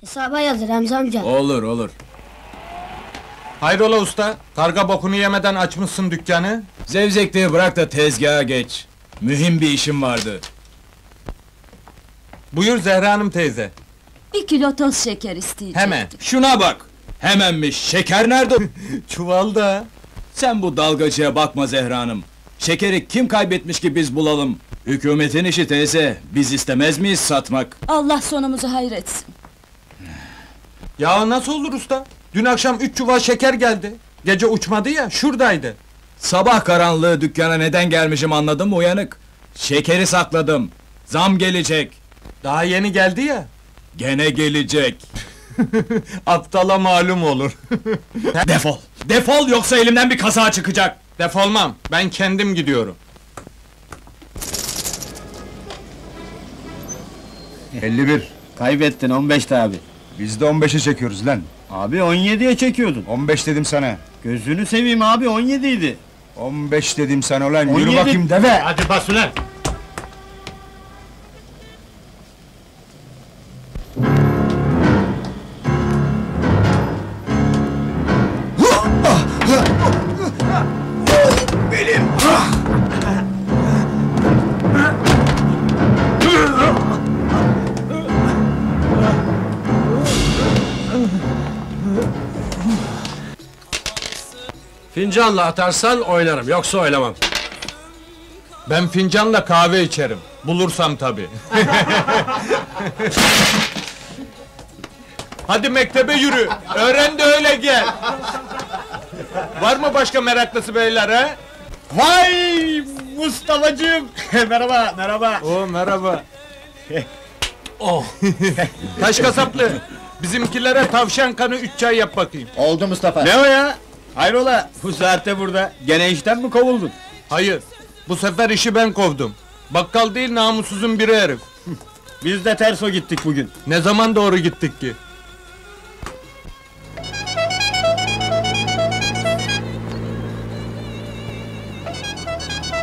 Hesaba yazır Remzi amca. Olur olur. Hayrola usta, karga bokunu yemeden açmışsın dükkanı? Zevzekliği bırak da tezgaha geç. Mühim bir işim vardı. Buyur Zehra Hanım teyze. 2 kilo toz şeker isteyecektim. Hemen! Şuna bak! Hemenmiş, şeker nerede? Çuvalda! Sen bu dalgacıya bakma Zehra Hanım. Şekeri kim kaybetmiş ki biz bulalım? Hükümetin işi teyze, biz istemez miyiz satmak? Allah sonumuzu hayretsin. Ya nasıl olur usta? Dün akşam 3 çuval şeker geldi. Gece uçmadı ya, şuradaydı. Sabah karanlığı dükkana neden gelmişim anladın mı uyanık? Şekeri sakladım. Zam gelecek. Daha yeni geldi ya. Gene gelecek. Aptala malum olur. Defol! Defol yoksa elimden bir kaza çıkacak! Defolmam, ben kendim gidiyorum. 51. Kaybettin 15 abi. Biz de 15'e çekiyoruz lan. Abi 17'ye çekiyordun. 15 dedim sana. Gözünü seveyim abi 17 idi. 15 dedim sana lan, yürü bakayım deve! Hadi bas ulan! Fincanla atarsan oynarım, yoksa oynamam. Ben fincanla kahve içerim, bulursam tabii. Hadi mektebe yürü, öğren de öyle gel! Var mı başka meraklısı beyler ha? Vay Mustafa'cığım! Merhaba, merhaba! Oo, merhaba! Oh! Taş kasaplı, bizimkilere tavşan kanı 3 çay yap bakayım. Oldu Mustafa! Ne o ya? Hayrola, bu saatte burada, gene işten mi kovuldun? Hayır, bu sefer işi ben kovdum. Bakkal değil, namussuzun biri herif. Biz de terso gittik bugün. Ne zaman doğru gittik ki?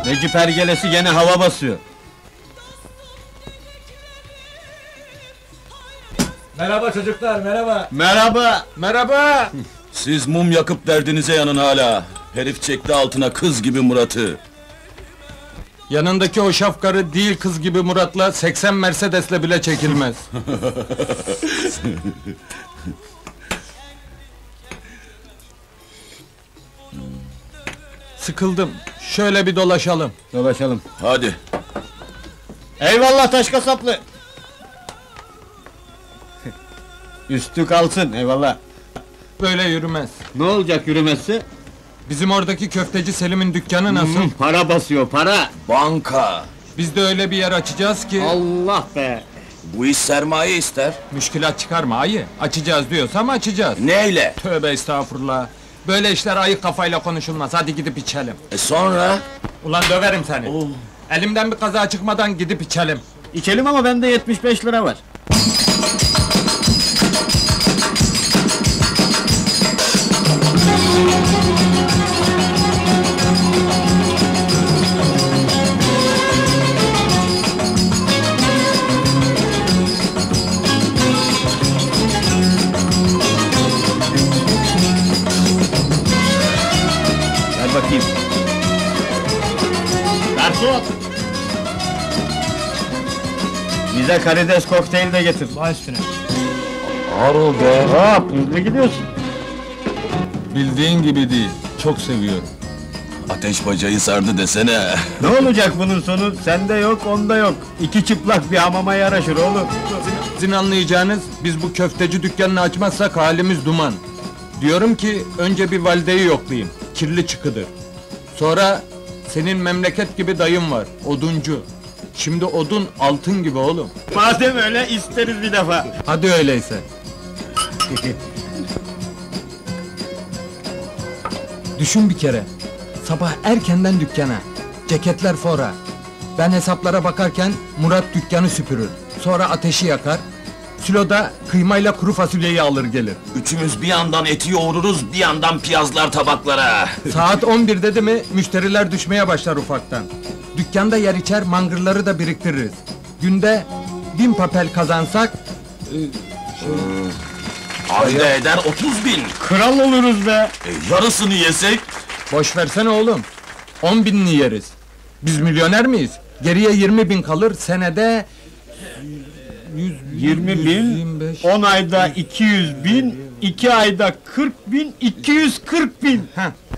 Necip Ergelesi gene hava basıyor. Merhaba çocuklar, merhaba! Merhaba! Merhaba! Siz mum yakıp derdinize yanın hala! Herif çekti altına kız gibi Murat'ı! Yanındaki o şafkarı değil kız gibi Murat'la 80 Mercedes'le bile çekilmez! Sıkıldım, şöyle bir dolaşalım! Dolaşalım! Hadi! Eyvallah taş kasaplı! Üstü kalsın, eyvallah! Böyle yürümez. Ne olacak yürümezse? Bizim oradaki köfteci Selim'in dükkanı nasıl? Para basıyor, para! Banka! Biz de öyle bir yer açacağız ki... Allah be! Bu iş sermaye ister. Müşkilat çıkarma ayı! Açacağız diyorsam açacağız. Neyle? Tövbe estağfurullah! Böyle işler ayı kafayla konuşulmaz, hadi gidip içelim. E sonra? Ulan döverim seni! Oh. Elimden bir kaza çıkmadan gidip içelim. İçelim ama bende 75 lira var. Ver bakayım. Garson! Bize karides kokteyl de getir. Baş üstüne. Ağır ol be! Hop! Hızlı gidiyorsun. Bildiğin gibi değil, çok seviyorum. Ateş bacayı sardı desene! Ne olacak bunun sonu? Sende yok, onda yok. 2 çıplak bir hamama yaraşır oğlum! Sizin anlayacağınız, biz bu köfteci dükkanını açmazsak halimiz duman. Diyorum ki, önce bir valideyi yoklayayım, kirli çıkıdır. Sonra, senin memleket gibi dayım var, oduncu. Şimdi odun, altın gibi oğlum. Madem öyle, isteriz bir defa! Hadi öyleyse! Düşün bir kere, sabah erkenden dükkana, ceketler fora. Ben hesaplara bakarken Murat dükkanı süpürür, sonra ateşi yakar, siloda kıymayla kuru fasulyeyi alır gelir. Üçümüz bir yandan eti yoğururuz, bir yandan piyazlar tabaklara. Saat 11 dedi mi, müşteriler düşmeye başlar ufaktan. Dükkanda yer içer, mangırları da biriktiririz. Günde 1000 papel kazansak, Ayda eder 30.000. Kral oluruz be! Yarısını yesek? Boş versene oğlum! 10.000'ini yeriz. Biz milyoner miyiz? Geriye 20.000 kalır, senede... 100.000, 10 ayda 200.000, 2 ayda 40.000, 240.000!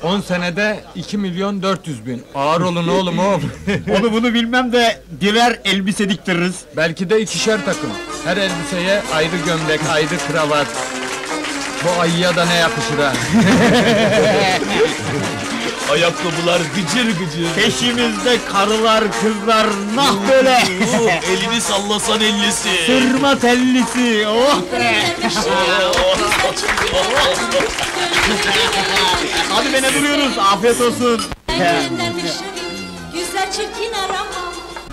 10 senede 2.400.000. Ağır olun oğlum o! Onu bunu bilmem de, birer elbise diktiririz. Belki de ikişer takım. Her elbiseye ayrı gömlek, ayrı kravat. Bu ayıya da ne yakışır ha! Ayakkabılar gıcır gıcır! Peşimizde karılar, kızlar, nah böyle! Elini sallasan ellisi! Sırma tellisi, oh be! Hadi beni duruyoruz, afiyet olsun!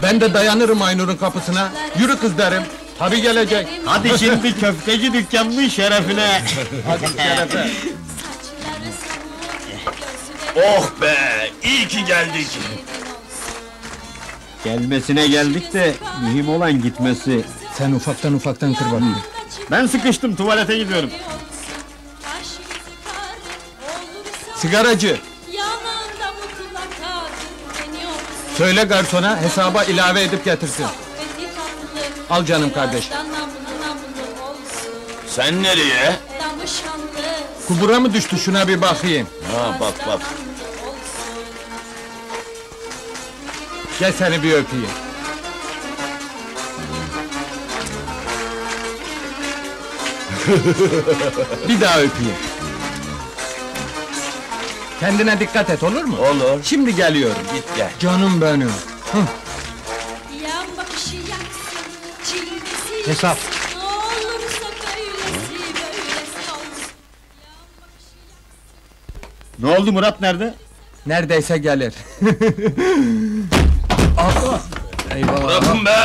Ben de dayanırım Aynur'un kapısına, yürü kız derim! Tabii gelecek! Hadi şimdi köfteci dükkanının şerefine! Hadi şerefe! Oh be! İyi ki geldik! Gelmesine geldik de, mühim olan gitmesi. Sen ufaktan kır bakayım. Ben sıkıştım, tuvalete gidiyorum. Sigaracı! Söyle garsona, hesaba ilave edip getirsin. Al canım kardeş. Sen nereye? Kubura mı düştü, şuna bir bakayım. Ha, bak. Gel seni bir öpeyim. Bir daha öpeyim. Kendine dikkat et, olur mu? Olur. Şimdi geliyorum. Git gel. Canım benim. Hı. Hesap. Ne oldu, Murat nerede? Neredeyse gelir. Ah! Eyvallah. Bırakın be!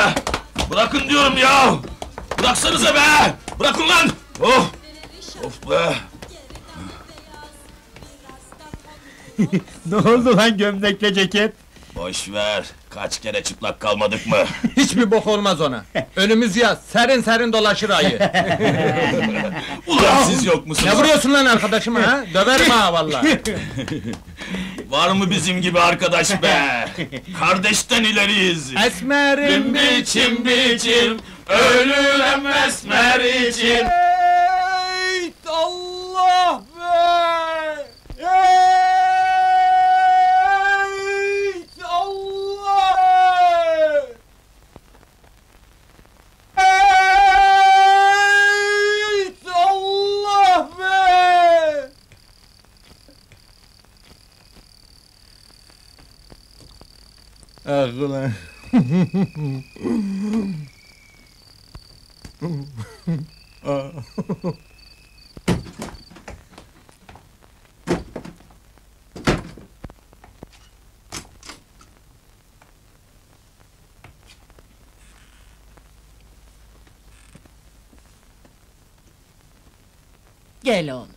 Bırakın diyorum ya! Bıraksanıza be! Bırakın lan! Oh! Of be! Ne oldu lan gömlekle ceket? Boş ver. Kaç kere çıplak kalmadık mı? Hiçbir bok olmaz ona. Önümüz yaz, serin dolaşır ayı. Ulan siz yok musunuz? Ne vuruyorsun lan arkadaşıma ha? Döverim ha vallahi. Var mı bizim gibi arkadaş be? Kardeşten ileriyiz. Esmerim biçim, ölürüm esmer için. Ey Allah be! Ah ulan! Gel oğlum!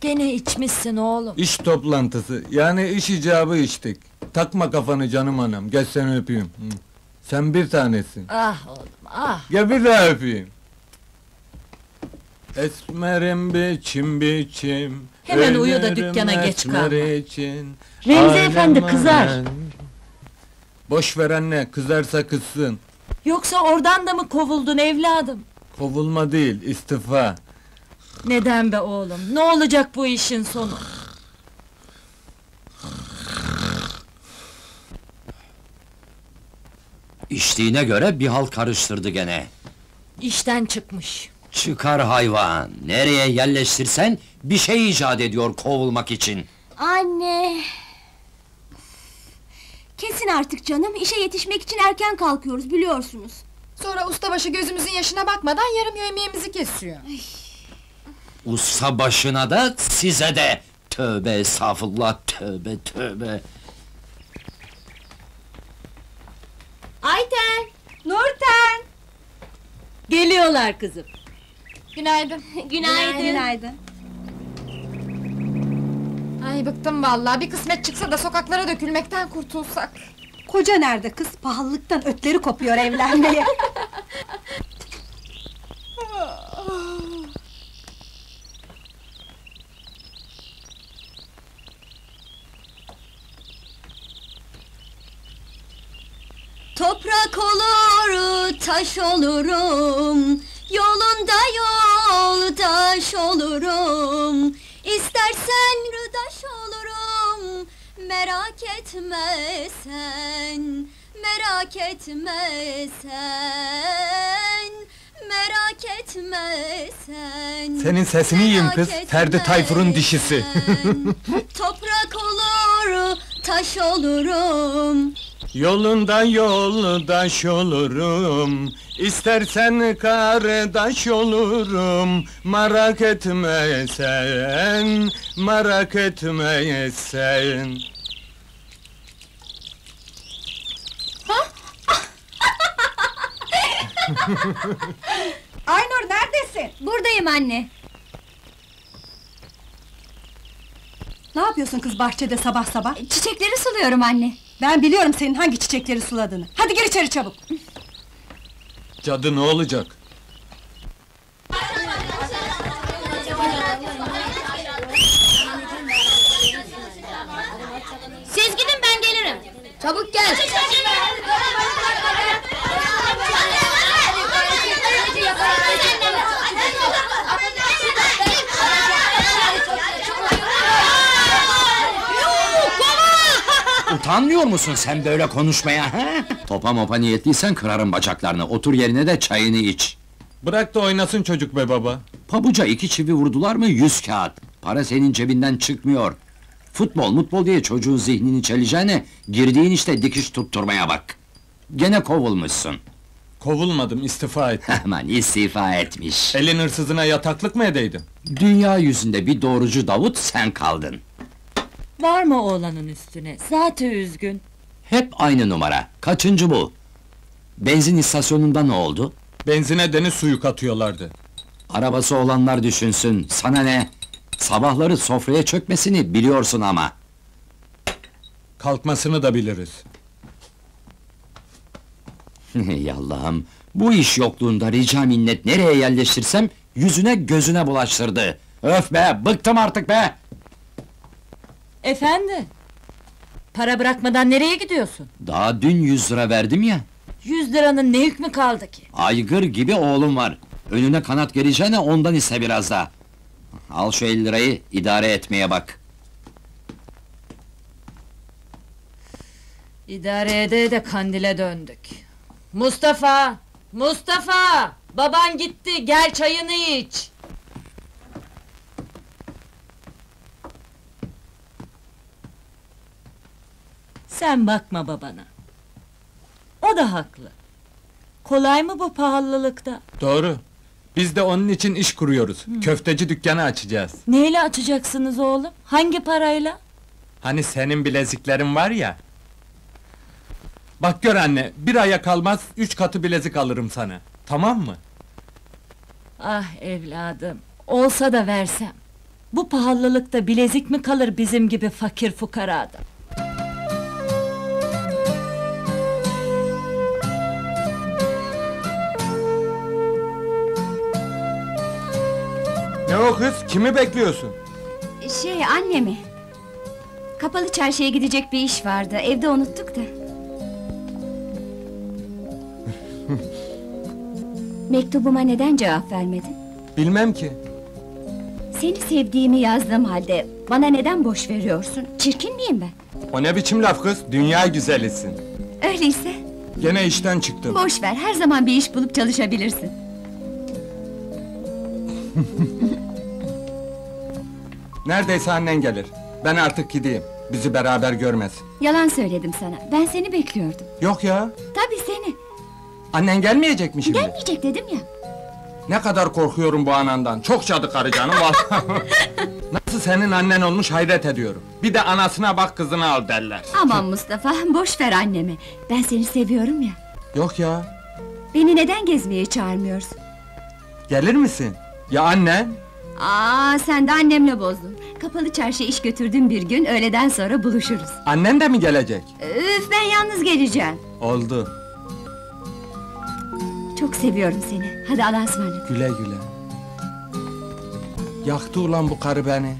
Gene içmişsin oğlum! İş toplantısı, yani iş icabı içtik. Takma kafanı canım anam, gel seni öpeyim. Hı. Sen bir tanesin. Ah oğlum, ah! Gel bir daha öpeyim. Esmerim biçim... Hemen uyu da dükkana geç kalma. Remzi efendi kızar! Boş ver anne, kızarsa kızsın. Yoksa oradan da mı kovuldun evladım? Kovulma değil, istifa. Neden be oğlum? Ne olacak bu işin sonu? İçtiğine göre bir hal karıştırdı gene. İşten çıkmış. Çıkar hayvan! Nereye yerleştirsen bir şey icat ediyor kovulmak için. Anne! Kesin artık canım, işe yetişmek için erken kalkıyoruz biliyorsunuz. Sonra ustabaşı gözümüzün yaşına bakmadan yarım yemeğimizi kesiyor. Ay. Usta başına da, size de! Tövbe estağfurullah, tövbe! Ayten! Nurten! Geliyorlar kızım! Günaydın! Günaydın! Ay bıktım vallahi, bir kısmet çıksa da sokaklara dökülmekten kurtulsak! Koca nerede kız? Pahalılıktan ötleri kopuyor evlenmeye! taş olurum, yolunda yoldaş olurum. İstersen rıdaş olurum, merak etme sen, merak etme sen, merak etme sen. Senin sesini yiyeyim kız, Ferdi Tayfur'un dişisi. Toprak olur, taş olurum. Yolunda yoldaş olurum, istersen kardeş olurum. Merak etme sen, merak etme sen. Aynur neredesin? Buradayım anne. Ne yapıyorsun kız bahçede sabah sabah? Çiçekleri suluyorum anne. Ben biliyorum senin hangi çiçekleri suladığını. Hadi gir içeri çabuk. Cadı ne olacak? Siz gidin ben gelirim. Çabuk gel. Utanmıyor musun sen böyle konuşmaya, he? Topa mopa niyetliysen kırarım bacaklarını, otur yerine de çayını iç. Bırak da oynasın çocuk be baba. Pabuca 2 çivi vurdular mı 100 kağıt. Para senin cebinden çıkmıyor. Futbol mutbol diye çocuğun zihnini çeleceğine, girdiğin işte dikiş tutturmaya bak. Gene kovulmuşsun. Kovulmadım, istifa ettim. Aman istifa etmiş. Elin hırsızına yataklık mı edeydin? Dünya yüzünde bir doğrucu Davut sen kaldın. Var mı oğlanın üstüne? Zaten üzgün. Hep aynı numara. Kaçıncı bu? Benzin istasyonunda ne oldu? Benzine deniz suyu katıyorlardı. Arabası olanlar düşünsün. Sana ne? Sabahları sofraya çökmesini biliyorsun ama. Kalkmasını da biliriz. Ey Allah'ım! Bu iş yokluğunda rica minnet nereye yerleştirsem yüzüne gözüne bulaştırdı. Öf be! Bıktım artık be! Efendi! Para bırakmadan nereye gidiyorsun? Daha dün 100 lira verdim ya! 100 liranın ne hükmü kaldı ki? Aygır gibi oğlum var! Önüne kanat geleceğine ondan ise biraz daha! Al şu 50 lirayı, idare etmeye bak! İdare ede de kandile döndük! Mustafa! Mustafa! Baban gitti, gel çayını iç! Sen bakma babana. O da haklı. Kolay mı bu pahalılıkta? Doğru. Biz de onun için iş kuruyoruz. Hı. Köfteci dükkanı açacağız. Neyle açacaksınız oğlum? Hangi parayla? Hani senin bileziklerin var ya. Bak gör anne, bir aya kalmaz 3 katı bilezik alırım sana. Tamam mı? Ah evladım, olsa da versem. Bu pahalılıkta bilezik mi kalır bizim gibi fakir fukarada? Ne o kız? Kimi bekliyorsun? Annemi. Kapalı çarşıya gidecek bir iş vardı, evde unuttuk da. Mektubuma neden cevap vermedin? Bilmem ki. Seni sevdiğimi yazdığım halde bana neden boş veriyorsun? Çirkin miyim ben? O ne biçim laf kız? Dünya güzelisin. Öyleyse? Gene işten çıktım. Boş ver, her zaman bir iş bulup çalışabilirsin. Neredeyse annen gelir. Ben artık gideyim. Bizi beraber görmez. Yalan söyledim sana. Ben seni bekliyordum. Yok ya. Tabii seni. Annen gelmeyecek mi şimdi? Gelmeyecek dedim ya. Ne kadar korkuyorum bu anandan. Çok cadı karı canım. Nasıl senin annen olmuş hayret ediyorum. Bir de anasına bak kızını al derler. Aman Mustafa, boş ver annemi. Ben seni seviyorum ya. Yok ya. Beni neden gezmeye çağırmıyorsun? Gelir misin? Ya anne? Aa, sen de annemle bozdun. Kapalı çarşıya iş götürdüğüm bir gün, öğleden sonra buluşuruz. Annem de mi gelecek? Üf, ben yalnız geleceğim. Oldu. Çok seviyorum seni, hadi Allah'a ısmarladık. Güle güle. Yaktı ulan bu karı beni.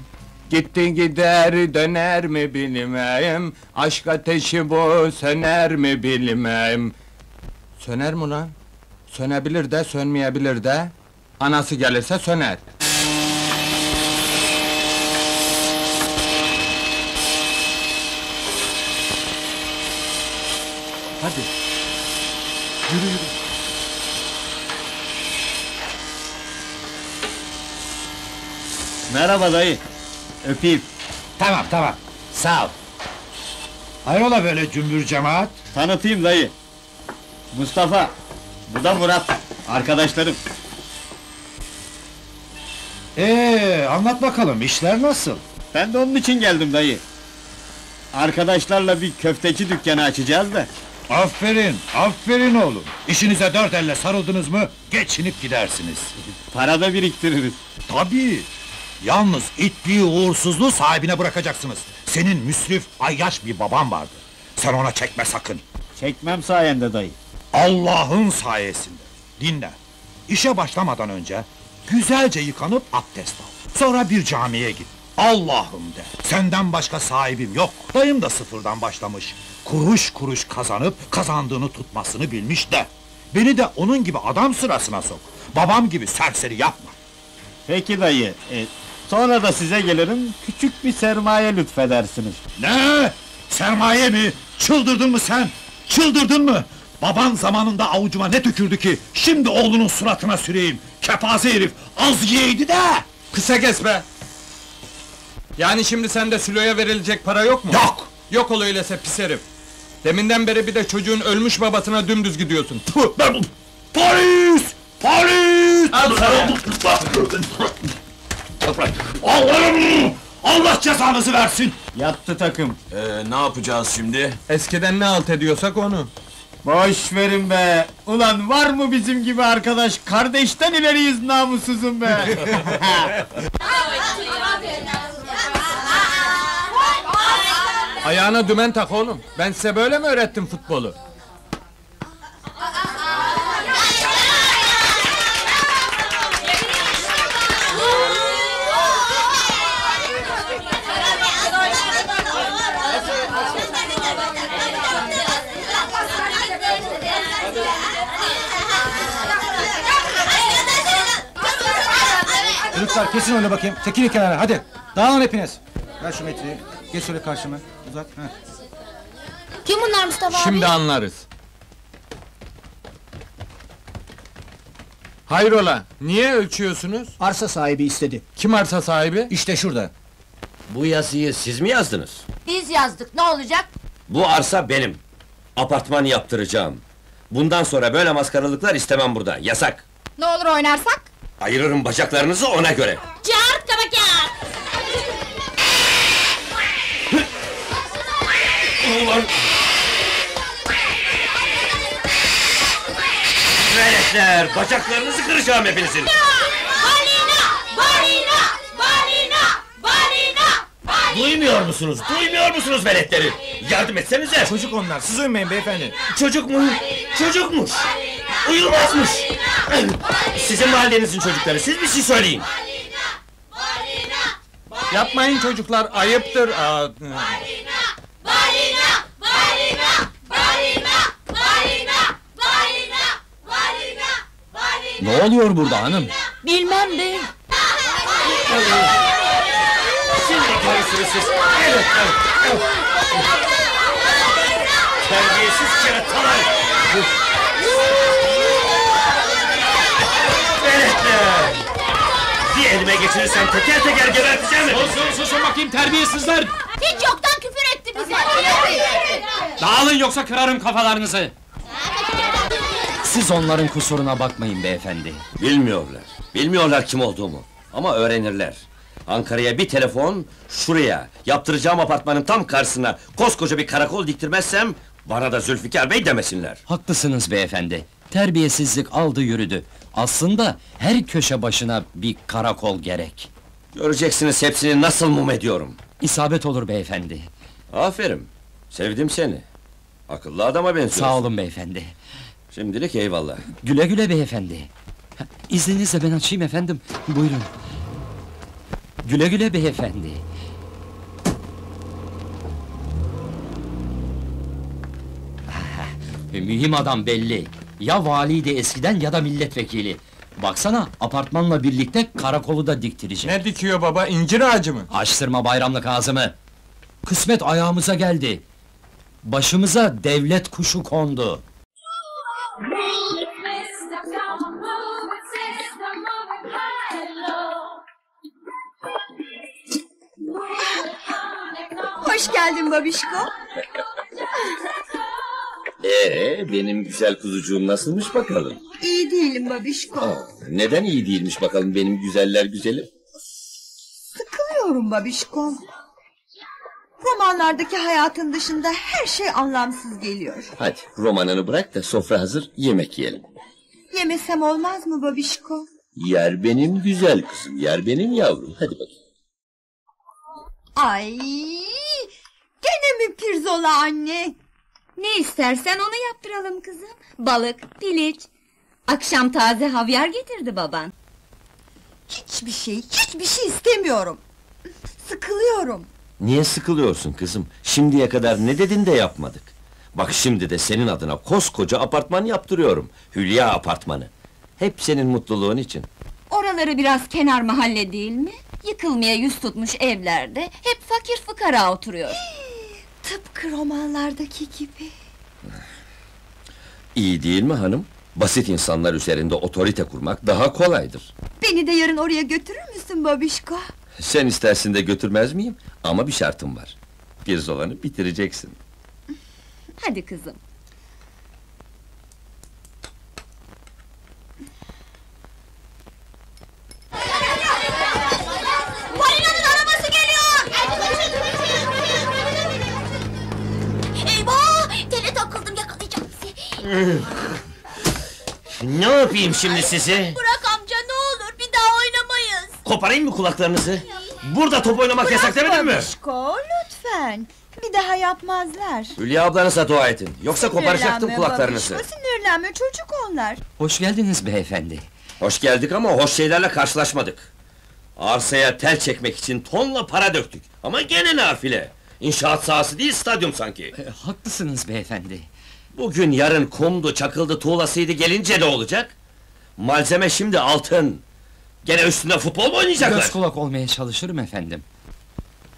Gitti gider, döner mi bilmem. Aşk ateşi bu, söner mi bilmem. Söner mi lan? Sönebilir de, sönmeyebilir de... Anası gelirse söner. Hadi. Yürü yürü. Merhaba dayı. Öpeyim. Tamam tamam. Sağ ol. Hayrola böyle cümbür cemaat? Tanıtayım dayı. Mustafa. Bu da Murat. Arkadaşlarım. Anlat bakalım, işler nasıl? Ben de onun için geldim dayı. Arkadaşlarla bir köfteci dükkanı açacağız da. Aferin, aferin oğlum! İşinize dört elle sarıldınız mı, geçinip gidersiniz. Para da biriktiririz. Tabii! Yalnız itliği, uğursuzluğu sahibine bırakacaksınız. Senin müsrif, ayyaş bir baban vardı. Sen ona çekme sakın! Çekmem sayende dayı. Allah'ın sayesinde! Dinle! İşe başlamadan önce... Güzelce yıkanıp abdest al. Sonra bir camiye git. Allah'ım de. Senden başka sahibim yok. Dayım da sıfırdan başlamış. Kuruş kuruş kazanıp kazandığını tutmasını bilmiş de. Beni de onun gibi adam sırasına sok. Babam gibi serseri yapma. Peki dayı. Sonra da size gelirim. Küçük bir sermaye lütfedersiniz. Ne? Sermaye mi? Çıldırdın mı sen? Çıldırdın mı? Baban zamanında avucuma ne tükürdü ki? Şimdi oğlunun suratına süreyim. Kepaze herif, az yiyeydi de! Kısa kes be! Yani şimdi sende Sülo'ya verilecek para yok mu? Yok! Yok ol öyleyse pis herif! Deminden beri bir de çocuğun ölmüş babasına dümdüz gidiyorsun! Puh! Ben... Polis! Polis! Allah'ım! Allah cezanızı versin! Yattı takım! Ne yapacağız şimdi? Eskiden ne alt ediyorsak onu! Boş verin be! Ulan var mı bizim gibi arkadaş? Kardeşten ileriyiz namussuzum be! Ayağına dümen tak oğlum! Ben size böyle mi öğrettim futbolu? Çocuklar kesin öyle bakayım, çekilin kenara hadi! Dağılın hepiniz! Ver şu metreyi, geç şöyle karşıma, uzat! Heh. Kim bunlar Mustafa abi? Şimdi anlarız! Hayrola, niye ölçüyorsunuz? Arsa sahibi istedi. Kim arsa sahibi? İşte şurada! Bu yazıyı siz mi yazdınız? Biz yazdık, ne olacak? Bu arsa benim! Apartman yaptıracağım! Bundan sonra böyle maskaralıklar istemem burada, yasak! Ne olur oynarsak? Ayırırım bacaklarınızı ona göre! Çağır tabak ya! Ulan! Melekler! Bacaklarınızı kıracağım hepinizin! Balina! Balina! Balina! Balina! Balina! Duymuyor musunuz? Duymuyor musunuz melekleri? Yardım etsenize! Çocuk onlar, siz uyumayın beyefendi! Çocuk mu? Çocukmuş! Uyulmazmış! Sizin mahallenizin çocukları, siz bir şey söyleyin! Yapmayın çocuklar, ayıptır! Ne oluyor burada hanım? Bilmem bey! Şimdi görürsünüz siz! Evet, evet! Terbiyesiz keratalar! Bir elime geçirirsem teker teker geberteceğim mi? Susun bakayım terbiyesizler! Hiç yoktan küfür etti bize! Dağılın yoksa kırarım kafalarınızı! Siz onların kusuruna bakmayın beyefendi! Bilmiyorlar, bilmiyorlar kim olduğumu! Ama öğrenirler! Ankara'ya bir telefon, şuraya, yaptıracağım apartmanın tam karşısına... ...koskoca bir karakol diktirmezsem... ...bana da Zülfikar Bey demesinler! Haklısınız beyefendi! Terbiyesizlik aldı yürüdü! Aslında her köşe başına bir karakol gerek. Göreceksiniz hepsini nasıl mum ediyorum. İsabet olur beyefendi. Aferin, sevdim seni. Akıllı adama benziyorsun. Sağ olun beyefendi. Şimdilik eyvallah. Güle güle beyefendi. İzninizle ben açayım efendim, buyurun. Güle güle beyefendi. Mühim adam belli. Ya valiydi eskiden ya da milletvekili. Baksana, apartmanla birlikte karakolu da diktirecek. Ne dikiyor baba, incir ağacı mı? Açtırma bayramlık ağzımı! Kısmet ayağımıza geldi. Başımıza devlet kuşu kondu. Hoş geldin babişko. Benim güzel kuzucuğum nasılmış bakalım? İyi değilim babişko. Aa, neden iyi değilmiş bakalım benim güzeller güzelim? Sıkılıyorum babişko. Romanlardaki hayatın dışında her şey anlamsız geliyor. Hadi romanını bırak da sofra hazır, yemek yiyelim. Yemesem olmaz mı babişko? Yer benim güzel kızım, yer benim yavrum. Hadi bakayım. Ay, gene mi pirzola anne? Ne istersen onu yaptıralım kızım. Balık, piliç. Akşam taze havyar getirdi baban. Hiçbir şey istemiyorum. Sıkılıyorum. Niye sıkılıyorsun kızım? Şimdiye kadar ne dedin de yapmadık. Bak şimdi de senin adına koskoca apartman yaptırıyorum. Hülya apartmanı. Hep senin mutluluğun için. Oraları biraz kenar mahalle değil mi? Yıkılmaya yüz tutmuş evlerde hep fakir fukara oturuyor. Tıpkı romanlardaki gibi. İyi değil mi hanım? Basit insanlar üzerinde otorite kurmak daha kolaydır. Beni de yarın oraya götürür müsün babişko? Sen istersin de götürmez miyim? Ama bir şartım var. Pirzolanı bitireceksin. Hadi kızım. Ne yapayım şimdi sizi? Bırak amca ne olur, bir daha oynamayız. Koparayım mı kulaklarınızı? Burada top oynamak yasak demedim mi? Babişko, lütfen. Bir daha yapmazlar. Hülya ablanıza dua edin. Yoksa koparacaktım kulaklarınızı. Babişko, sinirlenme, çocuk onlar. Hoş geldiniz beyefendi. Hoş geldik ama hoş şeylerle karşılaşmadık. Arsaya tel çekmek için tonla para döktük. Ama gene nafile. İnşaat sahası değil, stadyum sanki. Haklısınız beyefendi. Bugün yarın kumdu, çakıldı, tuğlasıydı gelince ne olacak? Malzeme şimdi altın. Gene üstünde futbol mu oynayacaklar? Göz kulak olmaya çalışırım efendim.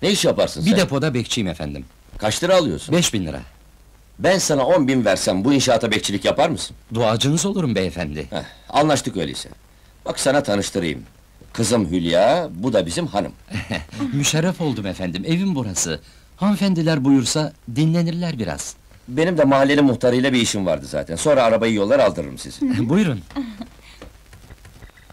Ne iş yaparsın sen? Bir depoda bekçiyim efendim. Kaç lira alıyorsun? 5000 lira. Ben sana 10.000 versem bu inşaata bekçilik yapar mısın? Duacınız olurum beyefendi. Heh, anlaştık öyleyse. Bak sana tanıştırayım. Kızım Hülya, bu da bizim hanım. Müşerref oldum efendim, evim burası. Hanımefendiler buyursa dinlenirler biraz. Benim de mahallenin muhtarıyla bir işim vardı zaten. Sonra arabayı yollar aldırırım sizi. Buyurun.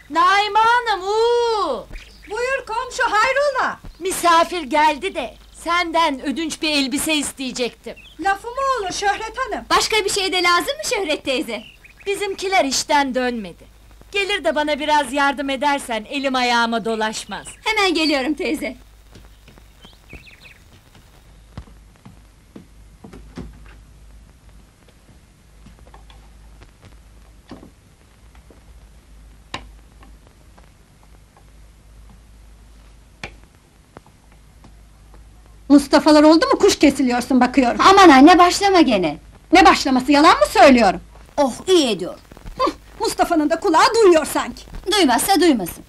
Naime hanım, uuu! Buyur komşu, hayrola? Misafir geldi de senden ödünç bir elbise isteyecektim. Lafı mı olur Şöhret hanım? Başka bir şey de lazım mı Şöhret teyze? Bizimkiler işten dönmedi. Gelir de bana biraz yardım edersen elim ayağıma dolaşmaz. Hemen geliyorum teyze. Mustafa'lar oldu mu kuş kesiliyorsun bakıyorum. Aman anne başlama gene. Ne başlaması, yalan mı söylüyorum? Oh iyi ediyor. Mustafa'nın da kulağı duyuyor sanki. Duymazsa duymasın.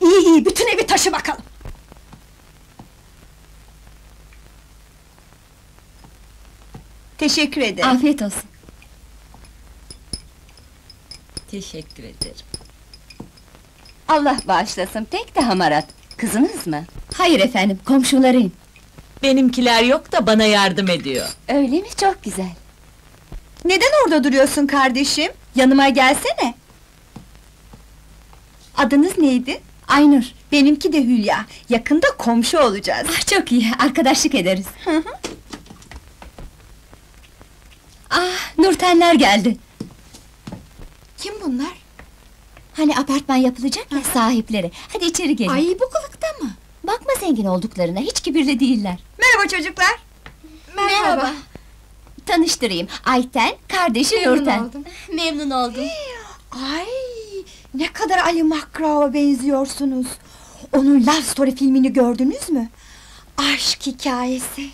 İyi iyi, bütün evi taşı bakalım. Teşekkür ederim. Afiyet olsun. Teşekkür ederim. Allah bağışlasın, pek de hamarat. Kızınız mı? Hayır efendim, komşularıyım. Benimkiler yok da bana yardım ediyor. Öyle mi? Çok güzel. Neden orada duruyorsun kardeşim? Yanıma gelsene. Adınız neydi? Aynur. Benimki de Hülya. Yakında komşu olacağız. Ah, çok iyi, arkadaşlık ederiz. Hı hı. Ah, Nurtenler geldi. Kim bunlar? Hani apartman yapılacak ya, sahipleri. Hadi içeri gelin. Ay, bu kılıkta mı? Bakma zengin olduklarına, hiç kibirli değiller. Merhaba çocuklar. Merhaba. Tanıştırayım, Ayten, kardeşi Nurten. Memnun oldum. Ay, ne kadar Ali Makrao'ya benziyorsunuz. Onun Love Story filmini gördünüz mü? Aşk hikayesi.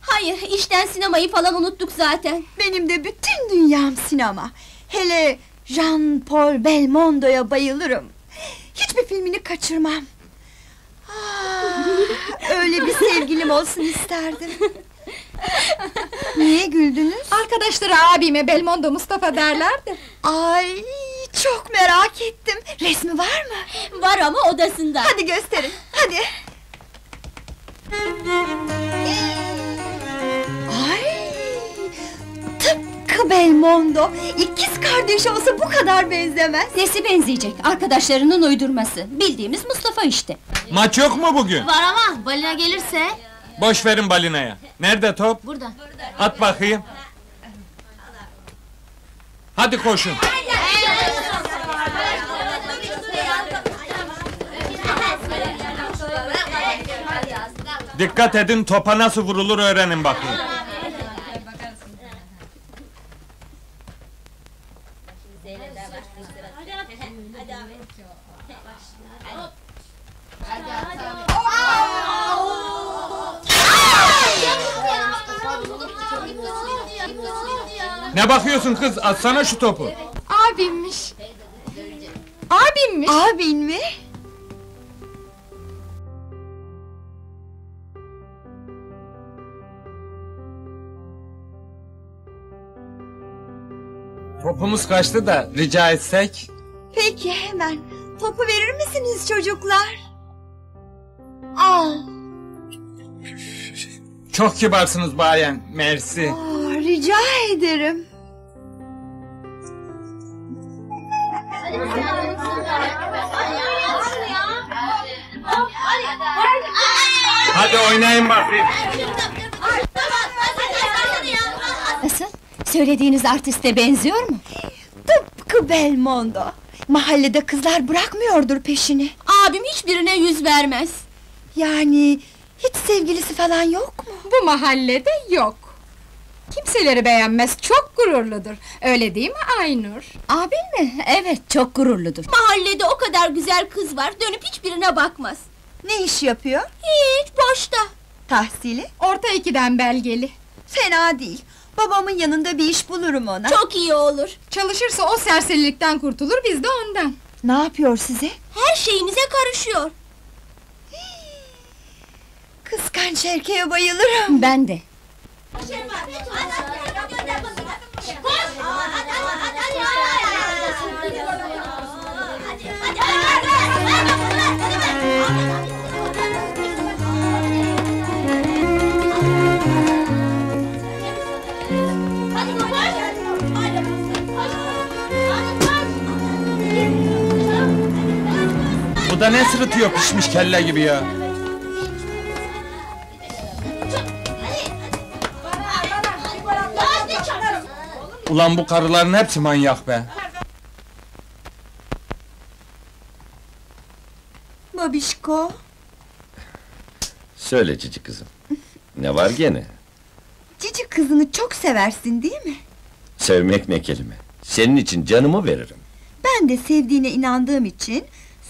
Hayır, işten sinemayı falan unuttuk zaten. Benim de bütün dünyam sinema. Hele Jean-Paul Belmondo'ya bayılırım. Hiçbir filmini kaçırmam. Öyle bir sevgilim olsun isterdim. Niye güldünüz? Arkadaşları abime Belmondo Mustafa derlerdi. Ay, çok merak ettim. Resmi var mı? Var ama odasında. Hadi gösterin, hadi. Ay, tıpkı Belmondo. İkiz kardeşi olsa bu kadar benzemez. Nesi benzeyecek? Arkadaşlarının uydurması. Bildiğimiz Mustafa işte. Maç yok mu bugün? Var ama balina gelirse. Boş verin balinaya. Nerede top? Burada. At bakayım. Hadi koşun. Dikkat edin, topa nasıl vurulur öğrenin bakayım. Ne bakıyorsun kız? Atsana şu topu. Abimmiş. Abimmiş. Abin mi? Topumuz kaçtı da rica etsek. Peki hemen. Topu verir misiniz çocuklar? Al. Çok kibarsınız bayan. Mersi. Aa, rica ederim. Hadi oynayın bakayım. Nasıl? Söylediğiniz artiste benziyor mu? Tıpkı Belmondo. Mahallede kızlar bırakmıyordur peşini. Abim hiçbirine yüz vermez. Yani hiç sevgilisi falan yok mu? Bu mahallede yok. Kimseleri beğenmez, çok gururludur. Öyle değil mi Aynur? Abim mi? Evet, çok gururludur. Mahallede o kadar güzel kız var, dönüp hiçbirine bakmaz. Ne iş yapıyor? Hiç, boşta. Tahsili? Orta 2'den belgeli. Fena değil. Babamın yanında bir iş bulurum ona. Çok iyi olur. Çalışırsa o serserilikten kurtulur, biz de ondan. Ne yapıyor size? Her şeyimize karışıyor. Kıskanç erkeğe bayılırım. Ben de. Bu da ne sırıtıyor pişmiş kelle gibi ya? Ulan bu karıların hepsi manyak be! Babişko! Söyle cici kızım, ne var gene? Cici kızını çok seversin değil mi? Sevmek ne kelime, senin için canımı veririm. Ben de sevdiğine inandığım için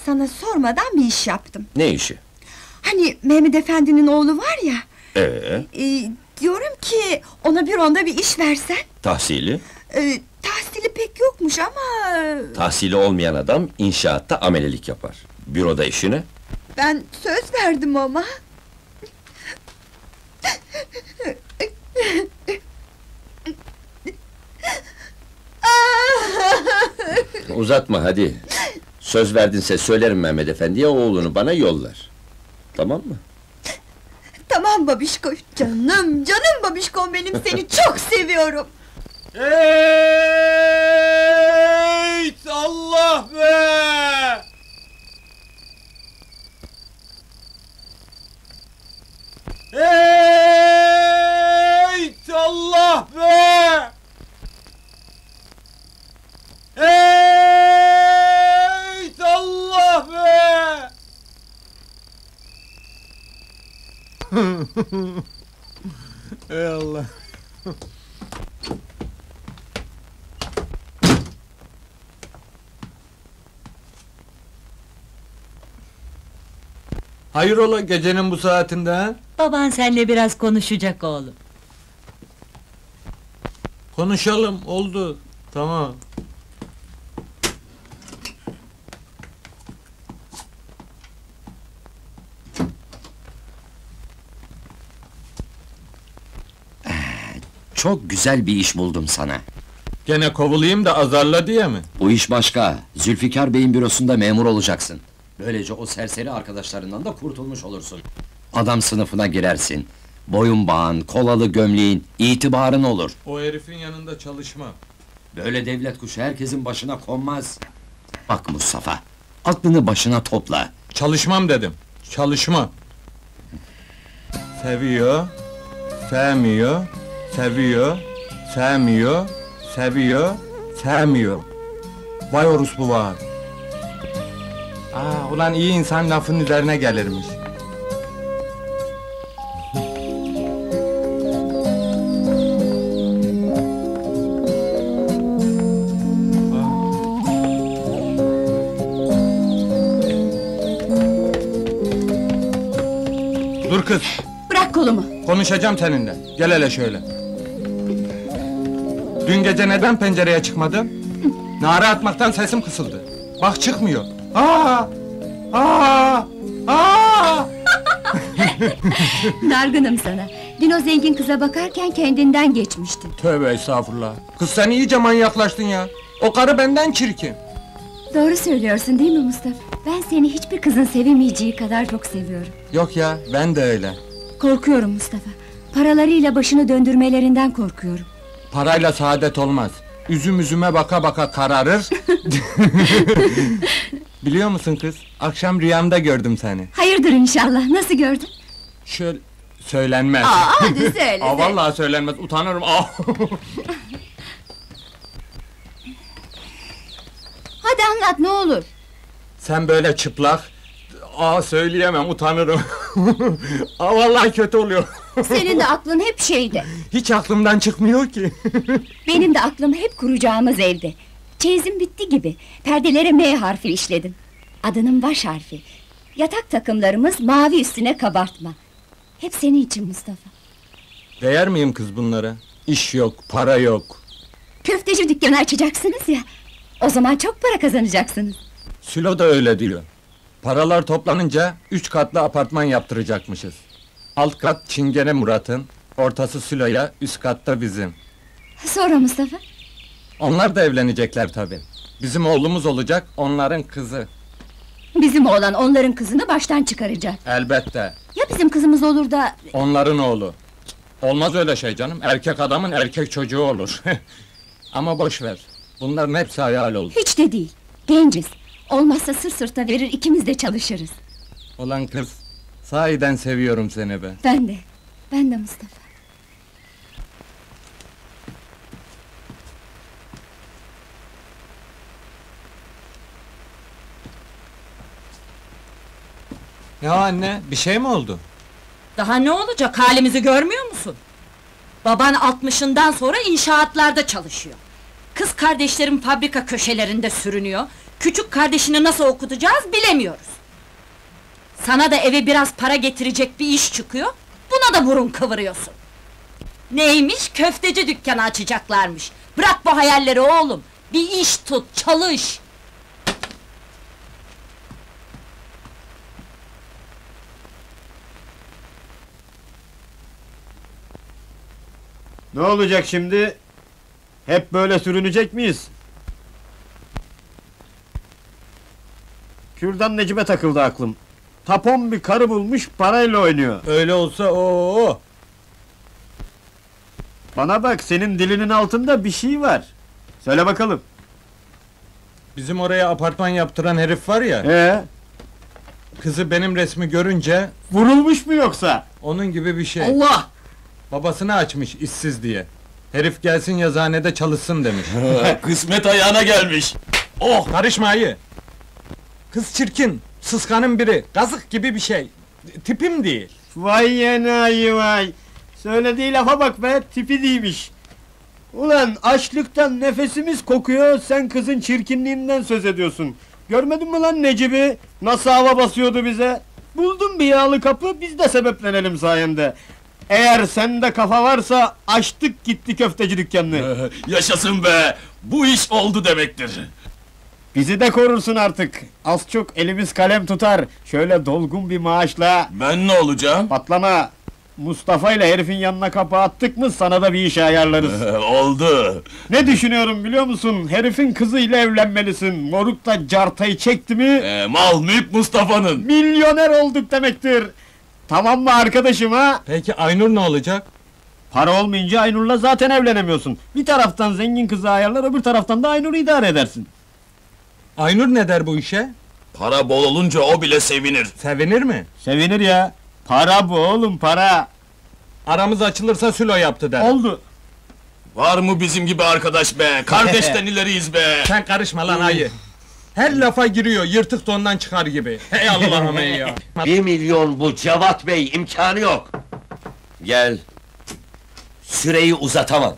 sana sormadan bir iş yaptım. Ne işi? Hani Mehmet Efendi'nin oğlu var ya... diyorum ki, ona bir onda bir iş versen. Tahsili? Tahsili pek yokmuş ama... Tahsili olmayan adam inşaatta amelelik yapar. Büroda işine. Ben söz verdim ama. Uzatma hadi. Söz verdinse söylerim Mehmet Efendi'ye, oğlunu bana yollar. Tamam mı? Tamam babişko, canım babişkom benim, seni çok seviyorum! Hey Allah be! Hey Allah be! Hey Allah be! Ey Allah! Hayrola gecenin bu saatinde ha? Baban seninle biraz konuşacak oğlum. Konuşalım, oldu. Tamam. Çok güzel bir iş buldum sana. Gene kovulayım da azarla diye mi? Bu iş başka. Zülfikar Bey'in bürosunda memur olacaksın. Böylece o serseri arkadaşlarından da kurtulmuş olursun. Adam sınıfına girersin. Boyun bağın, kolalı gömleğin, itibarın olur. O herifin yanında çalışma. Böyle devlet kuşu herkesin başına konmaz. Bak Mustafa, aklını başına topla. Çalışmam dedim, çalışma. Seviyor, sevmiyor, seviyor, sevmiyor, seviyor, sevmiyor. Vay orospu var. Aa, ulan iyi insan lafın üzerine gelirmiş. Dur kız! Bırak kolumu! Konuşacağım seninle, gel hele şöyle. Dün gece neden pencereye çıkmadın? Nara atmaktan sesim kısıldı. Bak çıkmıyor. Aa! Aa! Aa! Dargınım sana. Dün o zengin kıza bakarken kendinden geçmiştin. Tövbe estağfurullah. Kız sen iyice manyaklaştın ya. O karı benden çirkin. Doğru söylüyorsun değil mi Mustafa? Ben seni hiçbir kızın sevemeyeceği kadar çok seviyorum. Yok ya, ben de öyle. Korkuyorum Mustafa. Paralarıyla başını döndürmelerinden korkuyorum. Parayla saadet olmaz. Üzüm üzüme baka baka kararır. Biliyor musun kız? Akşam rüyamda gördüm seni. Hayırdır inşallah, nasıl gördün? Şöyle... Söylenmez. Aa, hadi söyle. Aa, vallahi söylenmez, utanırım. Hadi anlat, ne olur. Sen böyle çıplak... Aa, söyleyemem, utanırım. Aa, vallahi kötü oluyor. Senin de aklın hep şeyde. Hiç aklımdan çıkmıyor ki. Benim de aklım hep kuracağımız evde. Çeyizim bitti gibi, perdelere M harfi işledim. Adının baş harfi. Yatak takımlarımız mavi üstüne kabartma. Hep senin için Mustafa. Değer miyim kız bunlara? İş yok, para yok. Köfteci dükkanı açacaksınız ya. O zaman çok para kazanacaksınız. Sülo da öyle diyor. Paralar toplanınca 3 katlı apartman yaptıracakmışız. Alt kat Çingene Murat'ın, ortası Sülo'ya, üst katta bizim. Sonra Mustafa? Onlar da evlenecekler tabii. Bizim oğlumuz olacak, onların kızı. Bizim oğlan onların kızını baştan çıkaracak. Elbette. Ya bizim kızımız olur da... Onların oğlu. Olmaz öyle şey canım, erkek adamın erkek çocuğu olur. Ama boş ver, bunların hepsi hayal oldu. Hiç de değil, genciz. Olmazsa sırt sırta verir, ikimiz de çalışırız. Olan kız, sahiden seviyorum seni be. Ben de Mustafa. Ya anne, bir şey mi oldu? Daha ne olacak, halimizi görmüyor musun? Baban 60'ından sonra inşaatlarda çalışıyor. Kız kardeşlerim fabrika köşelerinde sürünüyor. Küçük kardeşini nasıl okutacağız bilemiyoruz. Sana da eve biraz para getirecek bir iş çıkıyor, buna da burun kıvırıyorsun. Neymiş, köfteci dükkanı açacaklarmış. Bırak bu hayalleri oğlum, bir iş tut, çalış! Ne olacak şimdi? Hep böyle sürünecek miyiz? Kürdan Necip'e takıldı aklım. Tapon bir karı bulmuş, parayla oynuyor. Öyle olsa o. Bana bak, senin dilinin altında bir şey var. Söyle bakalım. Bizim oraya apartman yaptıran herif var ya... Kızı benim resmi görünce... Vurulmuş mu yoksa? Onun gibi bir şey. Allah! Babasını açmış, işsiz diye. Herif gelsin yazıhanede çalışsın demiş. Kısmet ayağına gelmiş. Oh! Karışma ayı! Kız çirkin, sıskanın biri, kazık gibi bir şey. Tipim değil. Vay yenayi vay! Söylediği lafa bak be, tipi değilmiş. Ulan açlıktan nefesimiz kokuyor, sen kızın çirkinliğinden söz ediyorsun. Görmedin mi lan Necip'i? Nasıl hava basıyordu bize? Buldum bir yağlı kapı, biz de sebeplenelim sayende. Eğer sende kafa varsa, açtık gitti köfteci dükkanını. Yaşasın be! Bu iş oldu demektir. Bizi de korursun artık. Az çok elimiz kalem tutar. Şöyle dolgun bir maaşla... Ben ne olacağım? Patlama! Mustafa ile herifin yanına kapağı attık mı, sana da bir iş ayarlarız. Oldu! Ne düşünüyorum biliyor musun? Herifin kızıyla evlenmelisin. Moruk da cartayı çekti mi... mal mülk Mustafa'nın! Milyoner olduk demektir! Tamam mı arkadaşım ha? Peki Aynur ne olacak? Para olmayınca Aynur'la zaten evlenemiyorsun. Bir taraftan zengin kızı ayarlar, öbür taraftan da Aynur'u idare edersin. Aynur ne der bu işe? Para bol olunca o bile sevinir. Sevinir mi? Sevinir ya! Para bu oğlum, para! Aramız açılırsa sülo yaptı der. Oldu! Var mı bizim gibi arkadaş be? Kardeşten ileriyiz be! Sen karışma lan ayı! Her lafa giriyor, yırtık dondan çıkar gibi. Hey Allah'ım ey ya! 1 milyon bu Cevat Bey, imkanı yok! Gel! Süreyi uzatamam!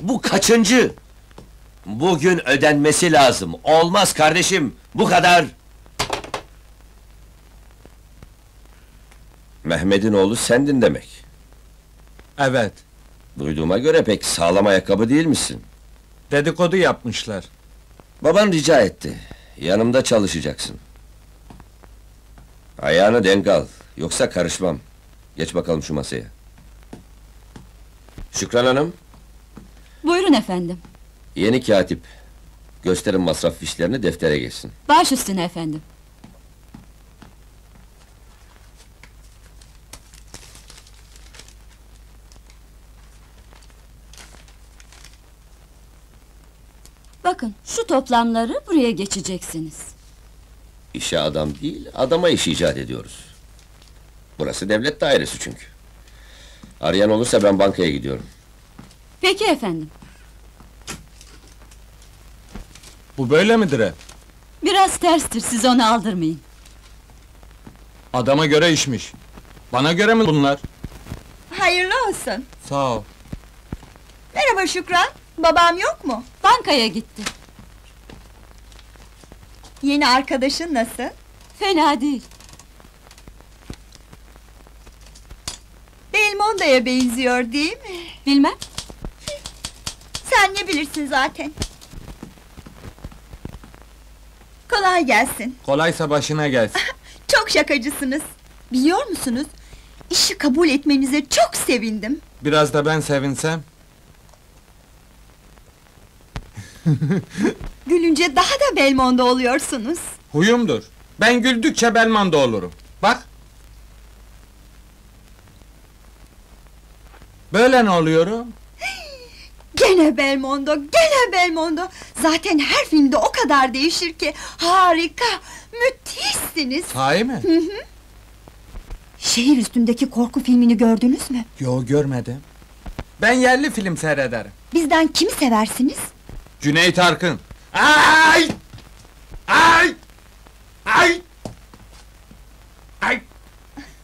Bu kaçıncı? Bugün ödenmesi lazım, olmaz kardeşim, bu kadar! Mehmet'in oğlu sendin demek. Evet. Duyduğuma göre pek sağlam ayakkabı değil misin? Dedikodu yapmışlar. Baban rica etti, yanımda çalışacaksın. Ayağını denk al, yoksa karışmam. Geç bakalım şu masaya. Şükran Hanım! Buyurun efendim. Yeni kâtip, gösterin masraf fişlerini, deftere geçsin. Baş üstüne efendim. Bakın, şu toplamları buraya geçeceksiniz. İşe adam değil, adama iş icat ediyoruz. Burası devlet dairesi çünkü. Arayan olursa ben bankaya gidiyorum. Peki efendim. Bu böyle midir he? Biraz terstir, siz onu aldırmayın. Adama göre işmiş. Bana göre mi bunlar? Hayırlı olsun. Sağ ol. Merhaba Şükran, babam yok mu? Bankaya gitti. Yeni arkadaşın nasıl? Fena değil. Belmondo'ya benziyor değil mi? Bilmem. Sen ne bilirsin zaten? Kolay gelsin. Kolaysa başına gelsin. Çok şakacısınız. Biliyor musunuz? İşi kabul etmenize çok sevindim. Biraz da ben sevinsem. Gülünce daha da Belmondo oluyorsunuz. Huyumdur. Ben güldükçe Belmondo olurum. Bak. Böyle ne oluyorum? Gene Belmondo, gene Belmondo! Zaten her filmde o kadar değişir ki... Harika, müthişsiniz! Sahi mi? Hı hı! Şehir üstündeki korku filmini gördünüz mü? Yo, görmedim. Ben yerli film seyrederim. Bizden kimi seversiniz? Cüneyt Arkın! Ay! Ay! Ay! Ay!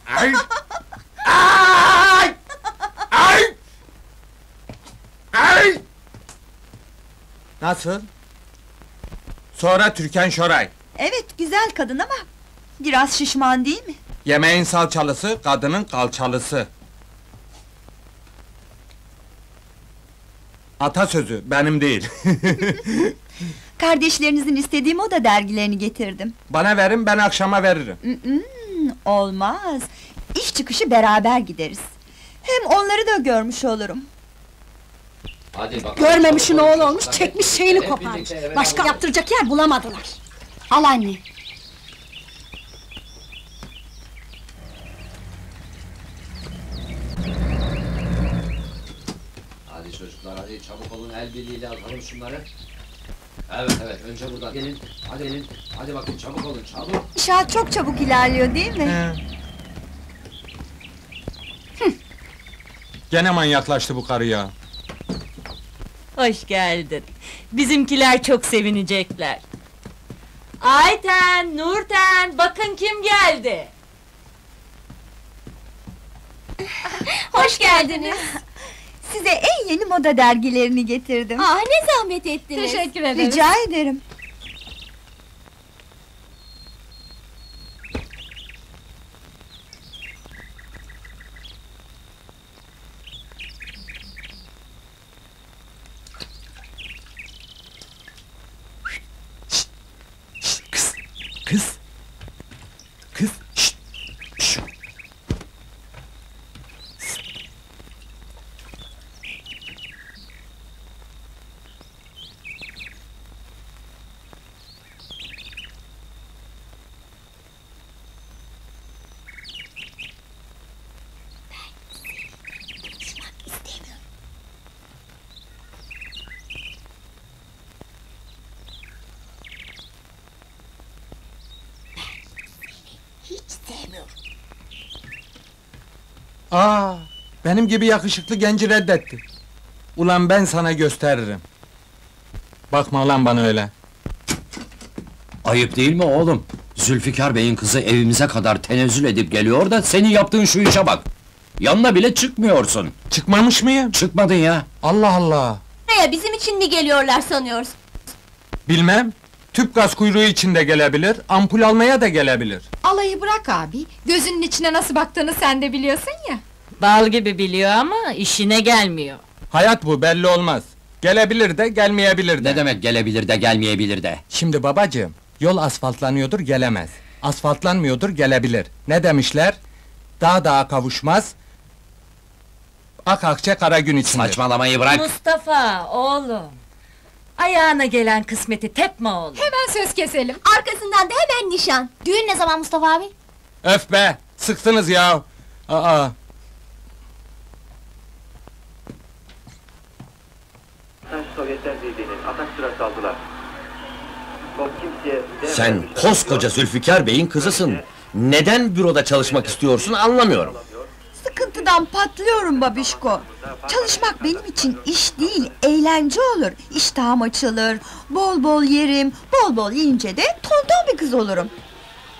Ay! Ay! Ay! Ay! Nasıl? Sonra Türkan Şoray. Evet, güzel kadın ama biraz şişman değil mi? Yemeğin salçalısı, kadının kalçalısı. Atasözü, benim değil. Kardeşlerinizin istediği moda dergilerini getirdim. Bana verin, ben akşama veririm. Olmaz! İş çıkışı beraber gideriz. Hem onları da görmüş olurum. Görmemişin oğlu olmuş, çekmiş şeyini koparmış. Başka yaptıracak yer bulamadılar. Al anne! Hadi çocuklar, hadi çabuk olun, el birliğiyle alalım şunları. Evet, evet, önce buradan gelin, hadi gelin, hadi bakın, çabuk olun, çabuk! İnşaat çok çabuk ilerliyor, değil mi? Gene manyaklaştı bu karı ya! Hoş geldin. Bizimkiler çok sevinecekler. Ayten, Nurten, bakın kim geldi! Hoş geldiniz! Size en yeni moda dergilerini getirdim. Ah, ne zahmet ettiniz! Teşekkür ederim. Rica ederim. Kız! Kız! Şşt! Şşt! Aa, benim gibi yakışıklı genci reddetti. Ulan ben sana gösteririm. Bakma lan bana öyle. Ayıp değil mi oğlum? Zülfikar Bey'in kızı evimize kadar tenezzül edip geliyor da senin yaptığın şu işe bak. Yanına bile çıkmıyorsun. Çıkmamış mıyım? Çıkmadın ya. Allah Allah! Buraya bizim için mi geliyorlar sanıyorsun? Bilmem. Tüp gaz kuyruğu içinde gelebilir, ampul almaya da gelebilir. Alayı bırak abi, gözünün içine nasıl baktığını sen de biliyorsun ya. Bal gibi biliyor ama işine gelmiyor. Hayat bu, belli olmaz. Gelebilir de, gelmeyebilir de. Ne demek gelebilir de, gelmeyebilir de? Şimdi babacığım, yol asfaltlanıyordur, gelemez. Asfaltlanmıyordur, gelebilir. Ne demişler? Dağa kavuşmaz, ak akçe kara gün içindir. Saçmalamayı bırak! Mustafa, oğlum! Ayağına gelen kısmeti tepme oğlum! Hemen söz keselim! Arkasından da hemen nişan! Düğün ne zaman Mustafa abi? Öf be! Sıktınız ya! Aa! Sovyetler Birliği'nin atak sırası aldılar. Sen koskoca Zülfikar Bey'in kızısın! Neden büroda çalışmak istiyorsun anlamıyorum! Sıkıntıdan patlıyorum babişko! Çalışmak benim için iş değil, eğlence olur! İştahım açılır, bol bol yerim, bol bol yiyince de tonton bir kız olurum!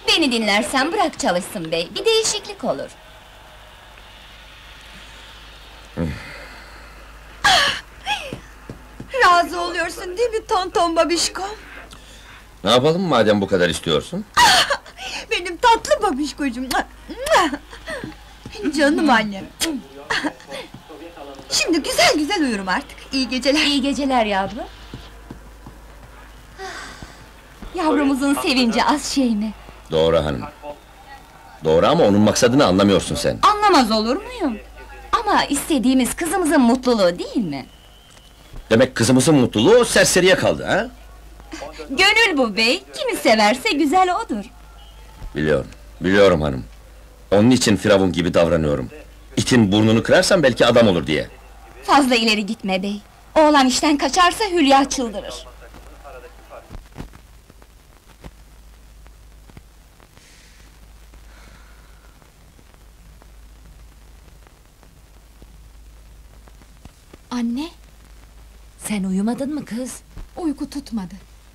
Beni dinlersen bırak çalışsın bey, bir değişiklik olur! Razı oluyorsun değil mi tonton babişko? Ne yapalım madem bu kadar istiyorsun? Benim tatlı babişkocuğum! Canım annem! Şimdi güzel güzel uyurum artık, iyi geceler! İyi geceler yavrum! Yavrumuzun sevinci az şey mi? Doğru hanım! Doğru ama onun maksadını anlamıyorsun sen! Anlamaz olur muyum? Ama istediğimiz kızımızın mutluluğu değil mi? Demek kızımızın mutluluğu serseriye kaldı ha? Gönül bu bey, kimi severse güzel odur! Biliyorum, biliyorum hanım! Onun için firavun gibi davranıyorum. İtin burnunu kırarsan belki adam olur diye. Fazla ileri gitme bey. Oğlan işten kaçarsa Hülya çıldırır. Anne! Sen uyumadın mı kız? Uyku tutmadı.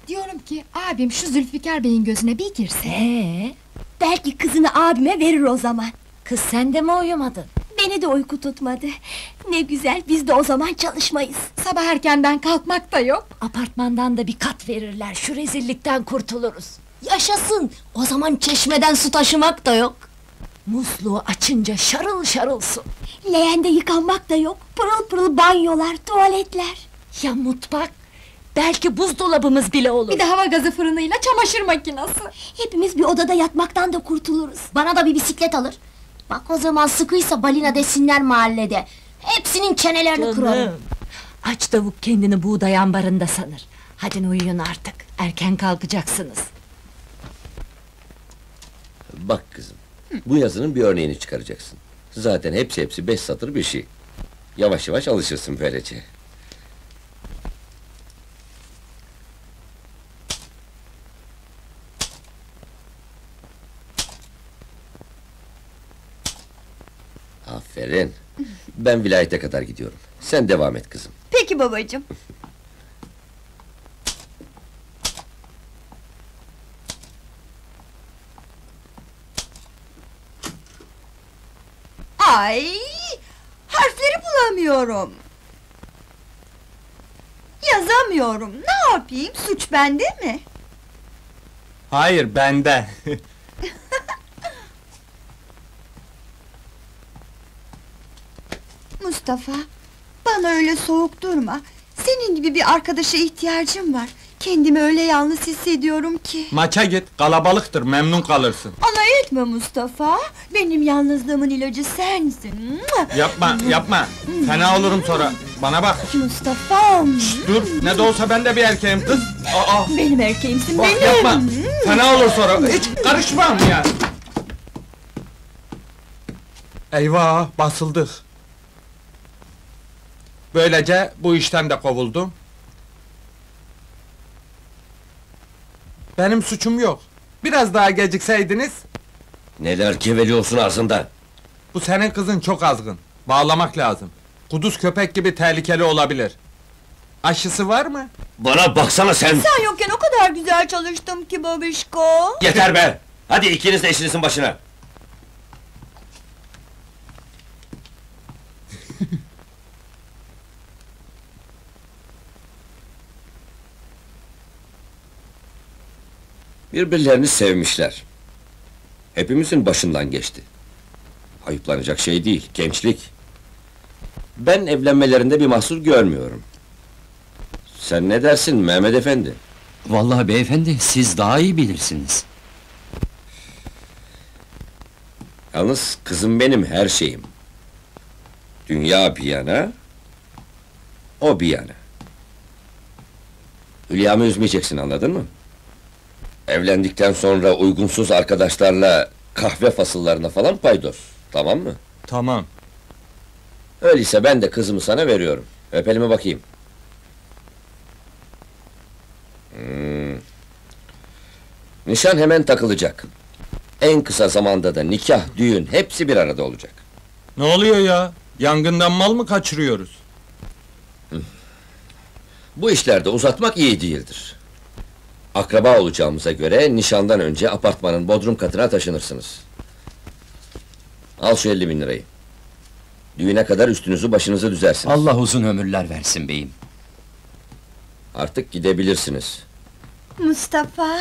Diyorum ki abim şu Zülfikar Bey'in gözüne bir girse... Belki kızını abime verir o zaman! Kız sen de mi uyumadın? Beni de uyku tutmadı! Ne güzel, biz de o zaman çalışmayız! Sabah erkenden kalkmak da yok! Apartmandan da bir kat verirler, şu rezillikten kurtuluruz! Yaşasın! O zaman çeşmeden su taşımak da yok! Musluğu açınca şarıl şarıl su! Leğende yıkanmak da yok, pırıl pırıl banyolar, tuvaletler! Ya mutfak? Belki buzdolabımız bile olur! Bir de hava gazı fırınıyla çamaşır makinası! Hepimiz bir odada yatmaktan da kurtuluruz! Bana da bir bisiklet alır! Bak o zaman sıkıysa balina desinler mahallede! Hepsinin çenelerini kırarım! Aç tavuk kendini buğday ambarında sanır! Hadi uyuyun artık, erken kalkacaksınız! Bak kızım, bu yazının bir örneğini çıkaracaksın! Zaten hepsi 5 satır bir şey! Yavaş yavaş alışırsın böylece! Aferin! Ben vilayete kadar gidiyorum. Sen devam et kızım. Peki babacığım! Ay! Harfleri bulamıyorum! Yazamıyorum, ne yapayım? Suç bende mi? Hayır, bende! Mustafa, bana öyle soğuk durma! Senin gibi bir arkadaşa ihtiyacım var! Kendimi öyle yalnız hissediyorum ki. Maça git, kalabalıktır, memnun kalırsın. Alay etme Mustafa, benim yalnızlığımın ilacı sensin. Yapma, yapma, fena olurum sonra. Bana bak. Mustafa'm. Dur, ne de olsa ben de bir erkeğim kız. Aa. Benim erkeğimsin, benim. Yapma, fena olur sonra. Hiç karışmam ya. Eyvah, basıldık. Böylece bu işten de kovuldum. Benim suçum yok. Biraz daha gecikseydiniz... Neler keveliyorsun aslında? Bu senin kızın çok azgın. Bağlamak lazım. Kuduz köpek gibi tehlikeli olabilir. Aşısı var mı? Bana baksana sen! Sen yokken o kadar güzel çalıştım ki babişko! Yeter be! Hadi ikiniz de işinizin başına! Birbirlerini sevmişler. Hepimizin başından geçti. Ayıplanacak şey değil, gençlik. Ben evlenmelerinde bir mahsur görmüyorum. Sen ne dersin Mehmet Efendi? Vallahi beyefendi, siz daha iyi bilirsiniz. Yalnız kızım benim her şeyim. Dünya bir yana... ...o bir yana. Hülya'mı üzmeyeceksin, anladın mı? Evlendikten sonra uygunsuz arkadaşlarla... ...kahve fasıllarına falan paydos, tamam mı? Tamam. Öyleyse ben de kızımı sana veriyorum. Öp elime bakayım. Nişan hemen takılacak. En kısa zamanda da nikah, düğün, hepsi bir arada olacak. Ne oluyor ya? Yangından mal mı kaçırıyoruz? Bu işlerde uzatmak iyi değildir. Akraba olacağımıza göre, nişandan önce apartmanın bodrum katına taşınırsınız. Al şu 50.000 lirayı. Düğüne kadar üstünüzü başınızı düzersiniz. Allah uzun ömürler versin beyim. Artık gidebilirsiniz. Mustafa!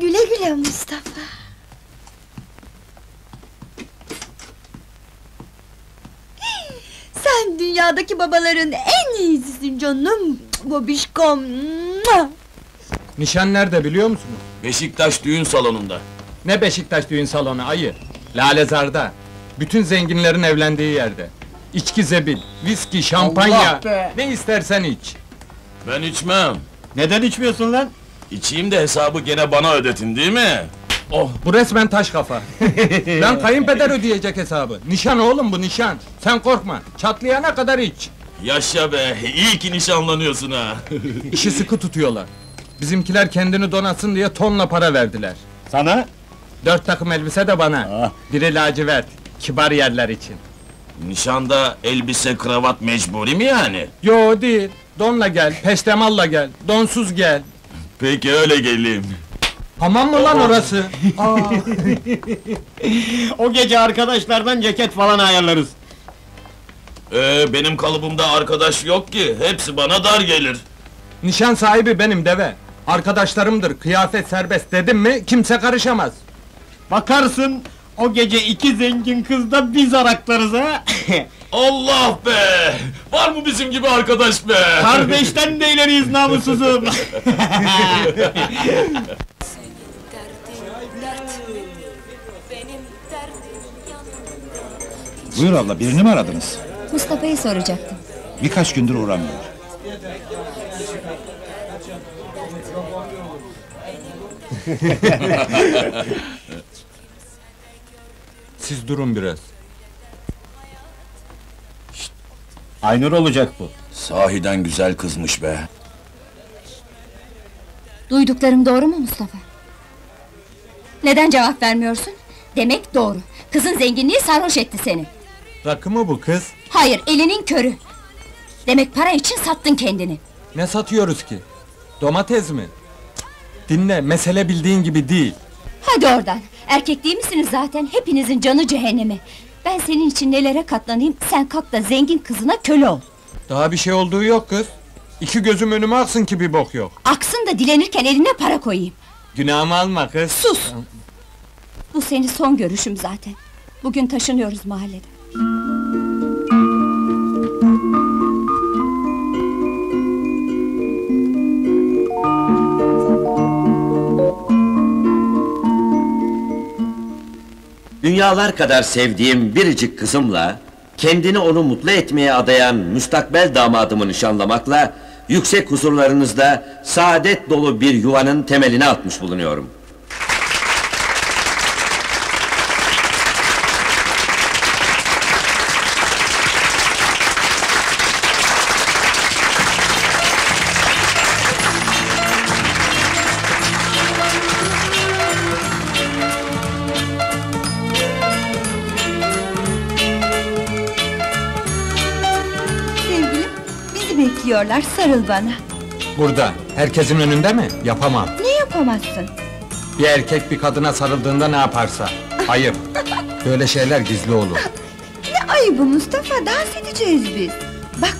Güle güle Mustafa! Sen dünyadaki babaların en iyisisin canım! Babişkom! Nişan nerede biliyor musunuz? Beşiktaş düğün salonunda. Ne Beşiktaş düğün salonu ayı? Lalezar'da. Bütün zenginlerin evlendiği yerde. İçki zebil, viski, şampanya... Ne istersen iç. Ben içmem. Neden içmiyorsun lan? İçeyim de hesabı gene bana ödetin değil mi? Oh, bu resmen taş kafa. Lan kayınpeder ödeyecek hesabı. Nişan oğlum bu, nişan. Sen korkma, çatlayana kadar iç. Yaşa be, iyi ki nişanlanıyorsun ha! İşi sıkı tutuyorlar. Bizimkiler kendini donatsın diye tonla para verdiler. Sana? 4 takım elbise de bana. Ah. Biri lacivert, kibar yerler için. Nişanda elbise, kravat mecburi mi yani? Yo değil, donla gel, peştemalla gel, donsuz gel. Peki öyle geleyim. Tamam mı lan orası? O gece arkadaşlardan ceket falan ayarlarız. Benim kalıbımda arkadaş yok ki, hepsi bana dar gelir. Nişan sahibi benim deve, arkadaşlarımdır, kıyafet serbest dedim mi, kimse karışamaz. Bakarsın, o gece 2 zengin kızda biz araklarız ha! Allah be! Var mı bizim gibi arkadaş be? Kardeşten de ileriyiz namussuzum! Buyur abla, birini mi aradınız? Mustafa'yı soracaktım. Birkaç gündür uğramıyor. Siz durun biraz. Şşt. Aynur olacak bu. Sahiden güzel kızmış be. Duyduklarım doğru mu Mustafa? Neden cevap vermiyorsun? Demek doğru. Kızın zenginliği sarhoş etti seni. Rakı mı bu kız? Hayır, elinin körü! Demek para için sattın kendini! Ne satıyoruz ki? Domates mi? Dinle, mesele bildiğin gibi değil! Hadi oradan! Erkek değil misiniz zaten, hepinizin canı cehennemi! Ben senin için nelere katlanayım, sen kalk da zengin kızına köle ol! Daha bir şey olduğu yok kız! 2 gözüm önüme aksın ki bir bok yok! Aksın da dilenirken eline para koyayım! Günahımı alma kız! Sus! Bu senin son görüşüm zaten! Bugün taşınıyoruz mahallede! dünyalar kadar sevdiğim biricik kızımla, kendini onu mutlu etmeye adayan müstakbel damadımı nişanlamakla, yüksek huzurlarınızda saadet dolu bir yuvanın temelini atmış bulunuyorum. Bekliyorlar, sarıl bana. Burada, herkesin önünde mi? Yapamam. Ne yapamazsın? Bir erkek bir kadına sarıldığında ne yaparsa, ayıp. Böyle şeyler gizli olur. Ne ayıbı Mustafa, dans edeceğiz biz. Bak,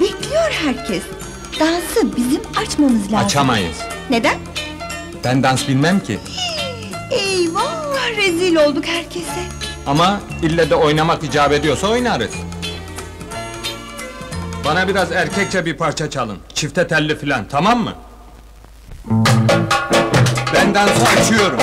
bekliyor herkes. Dansı bizim açmamız lazım. Açamayız. Neden? Ben dans bilmem ki. Eyvah, rezil olduk herkese. Ama ille de oynamak icap ediyorsa oynarız. Bana biraz erkekçe bir parça çalın, çifte telli filan, tamam mı? Ben dansı açıyorum.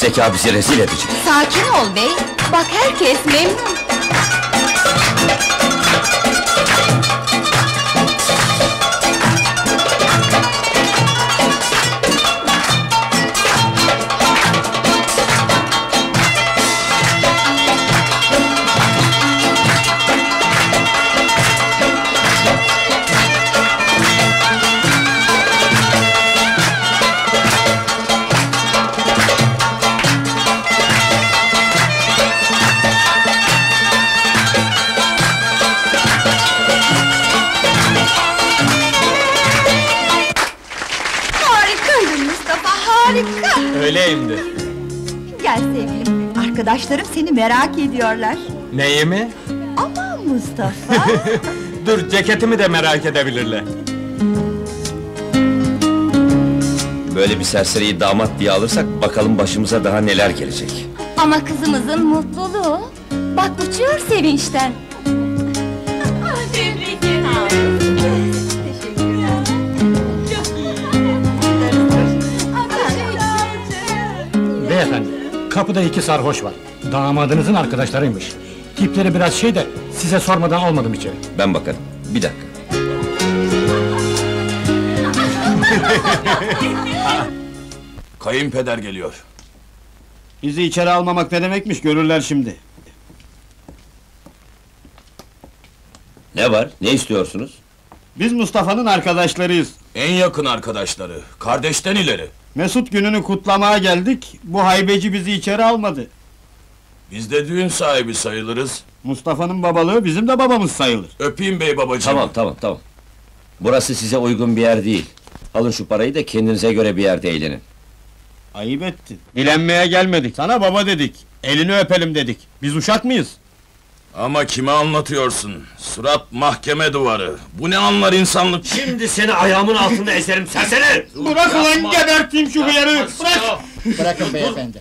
Zeka bizi rezil edecek. Sakin ol bey, bak herkes memnun. Öyleyimdir. Gel sevgilim, arkadaşlarım seni merak ediyorlar. Neyi mi? Aman Mustafa! Dur, ceketimi de merak edebilirler. Böyle bir serseriyi damat diye alırsak, bakalım başımıza daha neler gelecek. Ama kızımızın mutluluğu, bak uçuyor sevinçten. Efendim, kapıda iki sarhoş var. Damadınızın arkadaşlarıymış. Tipleri biraz şey de, size sormadan almadım içeri. Ben bakarım, bir dakika. Kayınpeder geliyor. Bizi içeri almamak ne demekmiş, görürler şimdi. Ne var, ne istiyorsunuz? Biz Mustafa'nın arkadaşlarıyız. En yakın arkadaşları, kardeşten ileri. Mesut gününü kutlamaya geldik, bu haybeci bizi içeri almadı. Biz de düğün sahibi sayılırız. Mustafa'nın babalığı bizim de babamız sayılır. Öpeyim bey babacığım. Tamam. Burası size uygun bir yer değil. Alın şu parayı da kendinize göre bir yerde eğlenin. Ayıp ettin. Dilenmeye gelmedik, sana baba dedik. Elini öpelim dedik, biz uşak mıyız? Ama kime anlatıyorsun? Surat mahkeme duvarı. Bu ne anlar insanlık? Şimdi seni ayağımın altında eserim serseri! Bırak ulan, geberteyim şu hıyarı! Bırak! Bırakın beyefendi!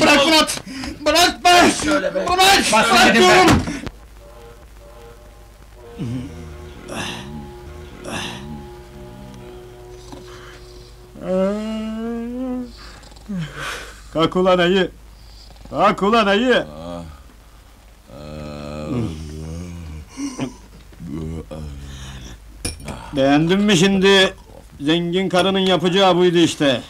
Bırak Murat! Bırak be! Bırak diyorum! Kalk ulan ayı! Kalk ulan ayı! Beğendin mi şimdi? Zengin karının yapacağı buydu işte.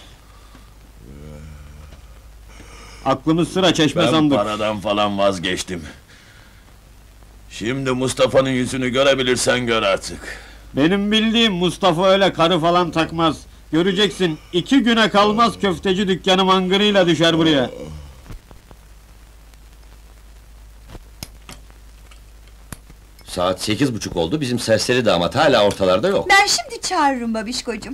Aklımız sıra çeşme sandık. Ben paradan falan vazgeçtim. Şimdi Mustafa'nın yüzünü görebilirsen gör artık. Benim bildiğim Mustafa öyle karı falan takmaz. Göreceksin, 2 güne kalmaz köfteci dükkanı mangırıyla düşer buraya. Saat 8:30 oldu, bizim serseri damat hala ortalarda yok. Ben şimdi çağırırım babişkocuğum.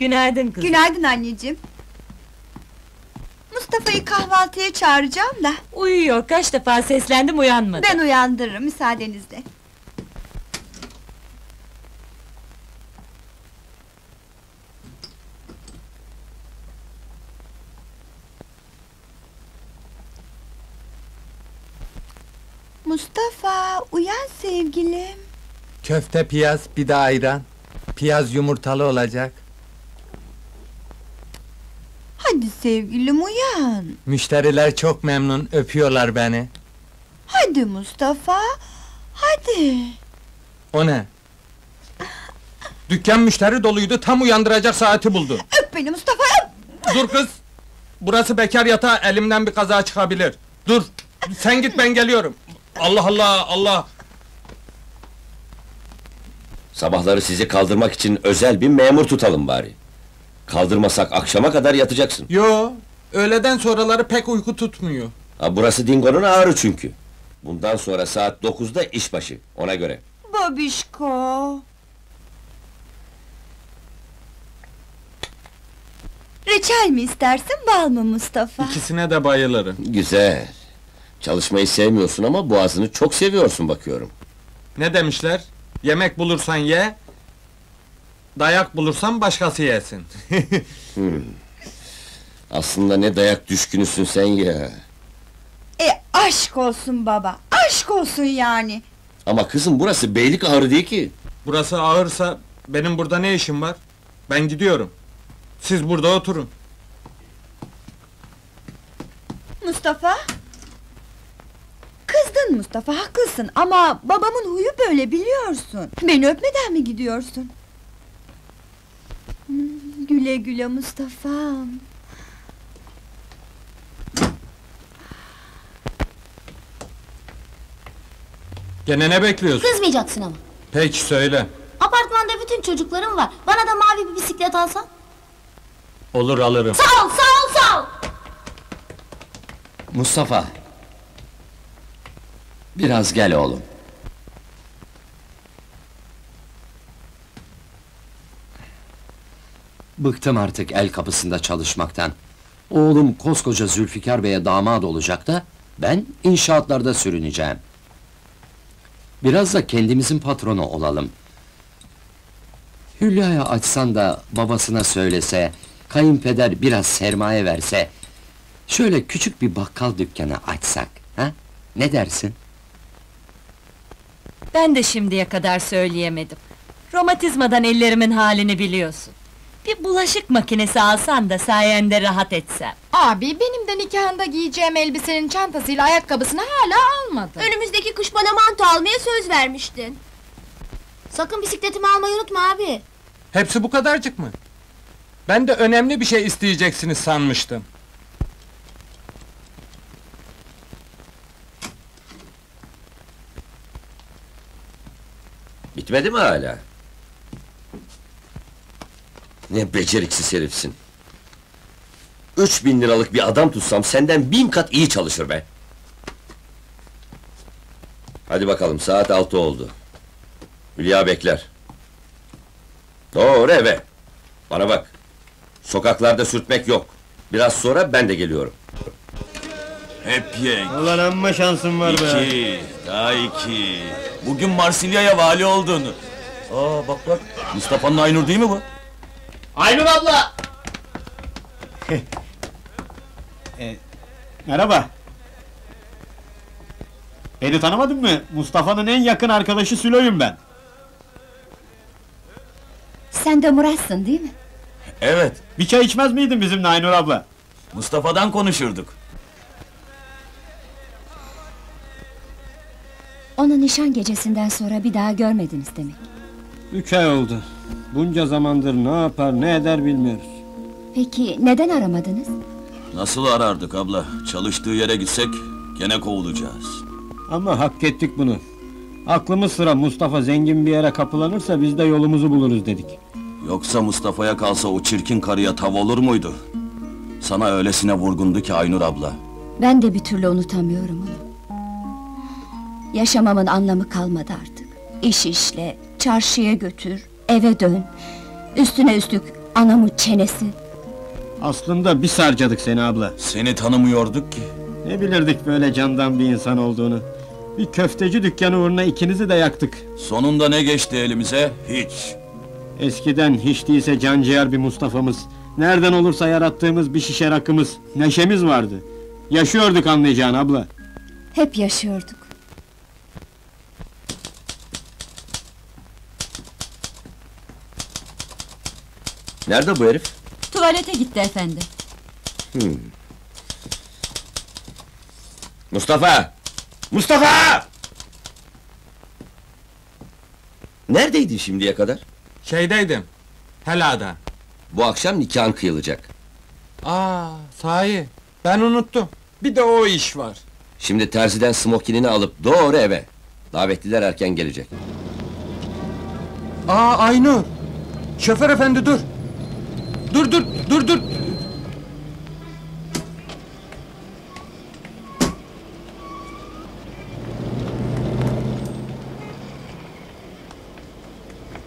Günaydın kızım. Günaydın anneciğim. Mustafa'yı kahvaltıya çağıracağım da. Uyuyor, kaç defa seslendim uyanmadı. Ben uyandırırım müsaadenizle. Mustafa, uyan sevgilim. Köfte piyaz, bir de ayran. Piyaz yumurtalı olacak. Hadi sevgilim uyan. Müşteriler çok memnun, öpüyorlar beni. Hadi Mustafa, hadi. O ne? Dükkan müşteri doluydu, tam uyandıracak saati buldu. Öp beni Mustafa, öp! Dur kız! Burası bekar yatağı, elimden bir kaza çıkabilir. Dur, sen git ben geliyorum. Allah Allah, Allah! Sabahları sizi kaldırmak için özel bir memur tutalım bari. Kaldırmasak akşama kadar yatacaksın. Yo, öğleden sonraları pek uyku tutmuyor. Ha, burası Dingo'nun ağrı çünkü. Bundan sonra saat 9'da işbaşı, ona göre. Babişko! Reçel mi istersin, bal mı Mustafa? İkisine de bayılırım. Güzel! Çalışmayı sevmiyorsun ama boğazını çok seviyorsun bakıyorum. Ne demişler? Yemek bulursan ye, dayak bulursan başkası yesin. Aslında ne dayak düşkünüsün sen ya! Aşk olsun baba, aşk olsun yani! Ama kızım burası beylik ağır değil ki! Burası ağırsa, benim burada ne işim var? Ben gidiyorum, siz burada oturun! Mustafa! Kızdın Mustafa, haklısın ama babamın huyu böyle biliyorsun. Beni öpmeden mi gidiyorsun? Güle güle Mustafa'm. Gene ne bekliyorsun? Kızmayacaksın ama. Peki söyle. Apartmanda bütün çocuklarım var. Bana da mavi bir bisiklet alsan? Olur alırım. Sağ ol, sağ ol, sağ ol! Mustafa! Biraz gel oğlum. Bıktım artık el kapısında çalışmaktan. Oğlum koskoca Zülfikar Bey'e damat olacak da ben inşaatlarda sürüneceğim. Biraz da kendimizin patronu olalım. Hülya'ya açsan da babasına söylese, kayınpeder biraz sermaye verse, şöyle küçük bir bakkal dükkanı açsak, ha? Ne dersin? Ben de şimdiye kadar söyleyemedim. Romatizmadan ellerimin halini biliyorsun. Bir bulaşık makinesi alsan da sayende rahat etsem. Abi, benim de nikahında giyeceğim elbisenin çantasıyla ayakkabısını hala almadın. Önümüzdeki kış bana manto almaya söz vermiştin. Sakın bisikletimi almayı unutma abi. Hepsi bu kadarcık mı? Ben de önemli bir şey isteyeceksiniz sanmıştım. Bitmedi mi hala? Ne beceriksiz herifsin! 3000 liralık bir adam tutsam senden 1000 kat iyi çalışır be! Hadi bakalım, saat 6 oldu. Hülya bekler. Doğru eve! Bana bak! Sokaklarda sürtmek yok. Biraz sonra ben de geliyorum. Hep yek! Ulan amma şansın var be! 2, daha 2! Bugün Marsilya'ya vali olduğunu. Aa bak bak, Mustafa'nın Aynur değil mi bu? Aynur abla! Merhaba! Beni tanımadın mı? Mustafa'nın en yakın arkadaşı Sülo'yum ben. Sen de Murat'sın değil mi? Evet! Bir çay içmez miydin bizimle Aynur abla? Mustafa'dan konuşurduk. Onu nişan gecesinden sonra bir daha görmediniz demek. 3 ay oldu. Bunca zamandır ne yapar, ne eder bilmiyoruz. Peki, neden aramadınız? Nasıl arardık abla? Çalıştığı yere gitsek, gene kovulacağız. Ama hak ettik bunu. Aklımız sıra Mustafa zengin bir yere kapılanırsa, biz de yolumuzu buluruz dedik. Yoksa Mustafa'ya kalsa o çirkin karıya tav olur muydu? Sana öylesine vurgundu ki Aynur abla. Ben de bir türlü unutamıyorum onu. Yaşamamın anlamı kalmadı artık. İş işle, çarşıya götür, eve dön. Üstüne üstlük Anamın çenesi! Aslında biz harcadık seni abla! Seni tanımıyorduk ki! Ne bilirdik böyle candan bir insan olduğunu! Bir köfteci dükkanı uğruna ikinizi de yaktık! Sonunda ne geçti elimize? Hiç! Eskiden hiç değilse canciğer bir Mustafa'mız, nereden olursa yarattığımız bir şişe rakımız, neşemiz vardı! Yaşıyorduk anlayacağın abla! Hep yaşıyorduk! Nerede bu herif? Tuvalete gitti efendi. Mustafa! Mustafa! Neredeydin şimdiye kadar? Şeydeydim, Hela'da. Bu akşam nikahın kıyılacak. Sahi, ben unuttum. Bir de o iş var. Şimdi terziden smokinini alıp doğru eve. Davetliler erken gelecek. Aynur! Şoför efendi dur! Dur!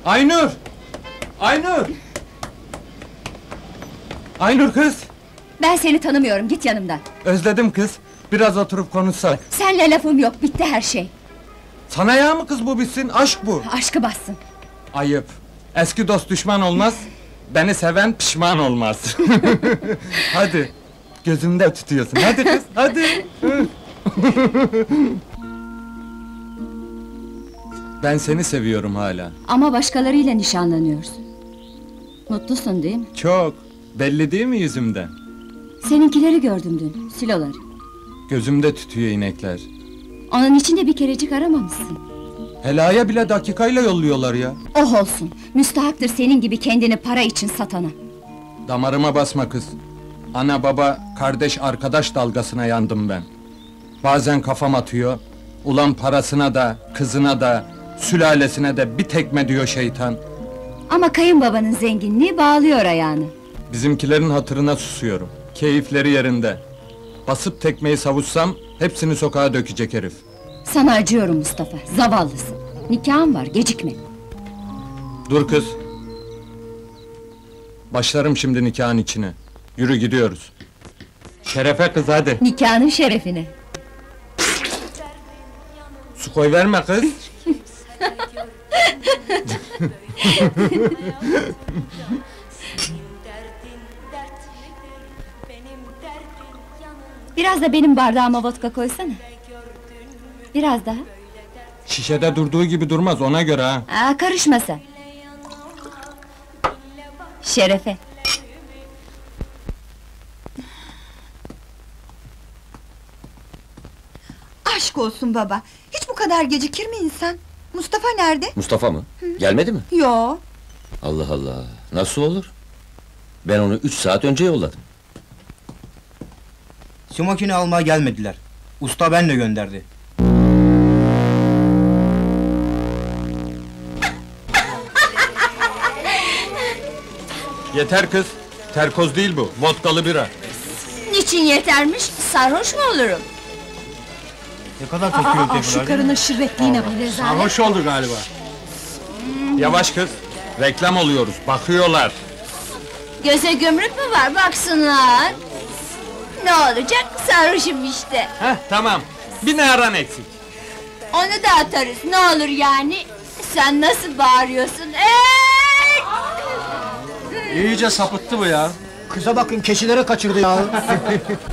Aynur! Aynur! Aynur kız! Ben seni tanımıyorum, git yanımdan! Özledim kız, biraz oturup konuşsak! Senle lafım yok, bitti her şey! Sana ya mı kız bu bitsin, aşk bu! Aşkı bassın! Ayıp! Eski dost düşman olmaz, beni seven pişman olmaz! Hadi! Gözümde tutuyorsun, hadi kız, hadi! Ben seni seviyorum hala. Ama başkalarıyla nişanlanıyorsun. Mutlusun değil mi? Çok! Belli değil mi yüzümden? Seninkileri gördüm dün, siloları. Gözümde tütüyor inekler. Onun için de bir kerecik aramamışsın. Helaya bile dakikayla yolluyorlar ya! Oh olsun! Müstahaktır senin gibi kendini para için satana! Damarıma basma kız! Ana baba, kardeş arkadaş dalgasına yandım ben. Bazen kafam atıyor, ulan parasına da, kızına da, sülalesine de bir tekme diyor şeytan! Ama kayınbabanın zenginliği bağlıyor ayağını! Bizimkilerin hatırına susuyorum, keyifleri yerinde! Basıp tekmeyi savuşsam, hepsini sokağa dökecek herif! Sana acıyorum Mustafa, zavallısın! Nikahın var, gecikme! Dur kız! Başlarım şimdi nikahın içine! Yürü gidiyoruz! Şerefe kız hadi! Nikahının şerefine! Su koyverme kız! Biraz da benim bardağıma vodka koysana! Biraz daha! Şişede durduğu gibi durmaz, ona göre ha! Karışma sen! Şerefe! Aşk olsun baba! Hiç bu kadar gecikir mi insan? Mustafa nerede? Mustafa mı? Hı? Gelmedi mi? Yo! Allah Allah! Nasıl olur? Ben onu 3 saat önce yolladım. Smokini almaya gelmediler. Usta benle gönderdi. Yeter kız! Terkoz değil bu, vodkalı bira! Niçin yetermiş? Sarhoş mu olurum? Ne kadar çok gürültü var! Şu karının şirretliğine bak! Sarhoş oldu galiba! Yavaş kız! Reklam oluyoruz, bakıyorlar! Göze gömrük mü var, baksınlar! Ne olacak? Sarhoşum işte! Heh, tamam! Bir naran eksik! Onu da atarız, ne olur yani! Sen nasıl bağırıyorsun? İyice sapıttı bu ya! Kıza bakın, keçilere kaçırdı ya!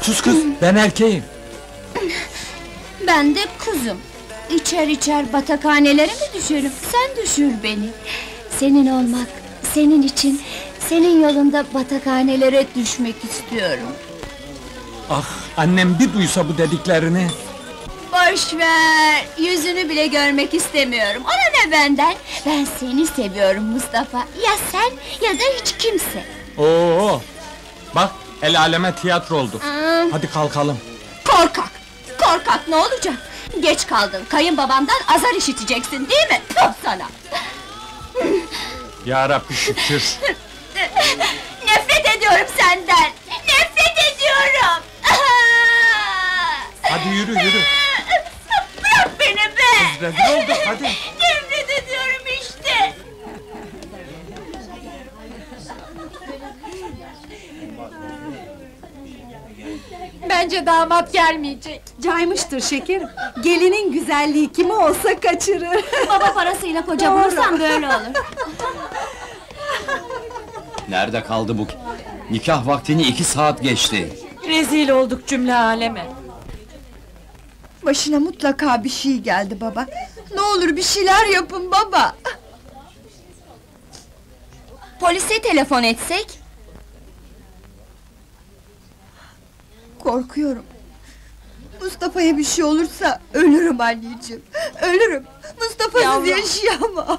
Sus kız, ben erkeğim! Ben de kuzum! İçer içer batakhanelere mi düşerim? Sen düşür beni! Senin olmak, senin için, senin yolunda batakhanelere düşmek istiyorum! Ah, annem bir duysa bu dediklerini! Boş ver! Yüzünü bile görmek istemiyorum, ona ne benden? Ben seni seviyorum Mustafa, ya sen ya da hiç kimse! Bak, el aleme tiyatro oldu! Hadi kalkalım! Korkak! Korkak, ne olacak? Geç kaldın, kayınbabandan azar işiteceksin değil mi? Top sana! Yarabbi şükür! Nefret ediyorum senden! Nefret ediyorum! Hadi yürü! Bırak beni be! Kız rezil olduk, hadi! Nefret ediyorum işte! Bence damat gelmeyecek. Caymıştır şekerim. Gelinin güzelliği kimi olsa kaçırır. Baba parasıyla koca bulursan böyle olur. Nerede kaldı bu? Nikah vaktini 2 saat geçti. Rezil olduk cümle aleme. Başına mutlaka bir şey geldi baba. Ne olur bir şeyler yapın baba. Polise telefon etsek? Korkuyorum. Mustafa'ya bir şey olursa ölürüm anneciğim. Ölürüm. Mustafa'sız yaşayamam.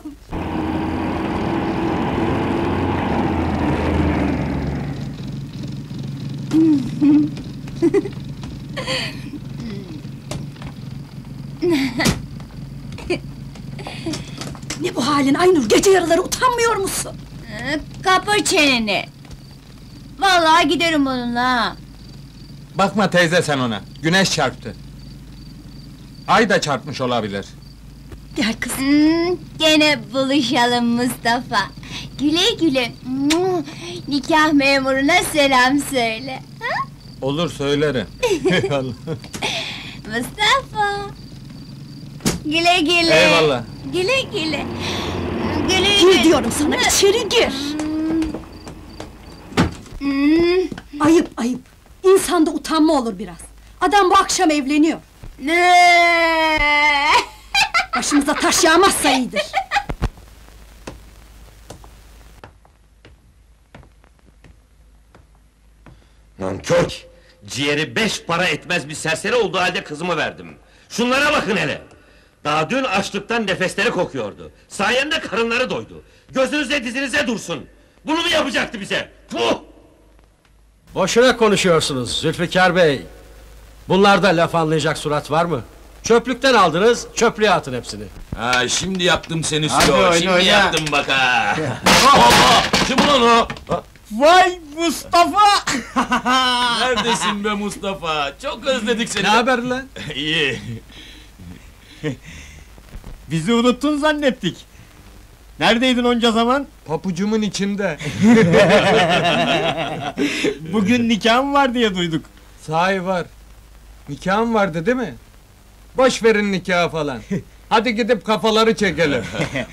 Ne bu halin Aynur? Gece yarıları utanmıyor musun? Kapı çeneni. Vallahi giderim onunla. Bakma teyze sen ona, güneş çarptı. Ay da çarpmış olabilir. Gel kızım. Gene buluşalım Mustafa. Güle güle. Nikah memuruna selam söyle. Ha? Olur söylerim. Mustafa. Güle güle. Eyvallah. Güle güle. Güle güle. Gir diyorum sana, içeri gir. Ayıp ayıp. İnsanda utanma olur biraz. Adam bu akşam evleniyor. Başımıza taş yağmazsa iyidir. Nankör! Ciğeri 5 para etmez bir serseri olduğu halde kızımı verdim. Şunlara bakın hele! Daha dün açlıktan nefesleri kokuyordu. Sayende karınları doydu. Gözünüze dizinize dursun. Bunu mu yapacaktı bize? Puh! Boşuna konuşuyorsunuz Zülfikar Bey. Bunlarda laf anlayacak surat var mı? Çöplükten aldınız, çöplüğe atın hepsini. Ha şimdi yaptım seni Slo, şimdi oyna. Yaptım bak ha! Kim ulan o? Vay Mustafa! Neredesin be Mustafa? Çok özledik seni. Ne haber lan? İyi. Bizi unuttun zannettik. Neredeydin onca zaman? Papucumun içinde. Bugün nikahım var diye duyduk. Sahi var. Nikahım vardı değil mi? Boş verin nikahı falan. Hadi gidip kafaları çekelim.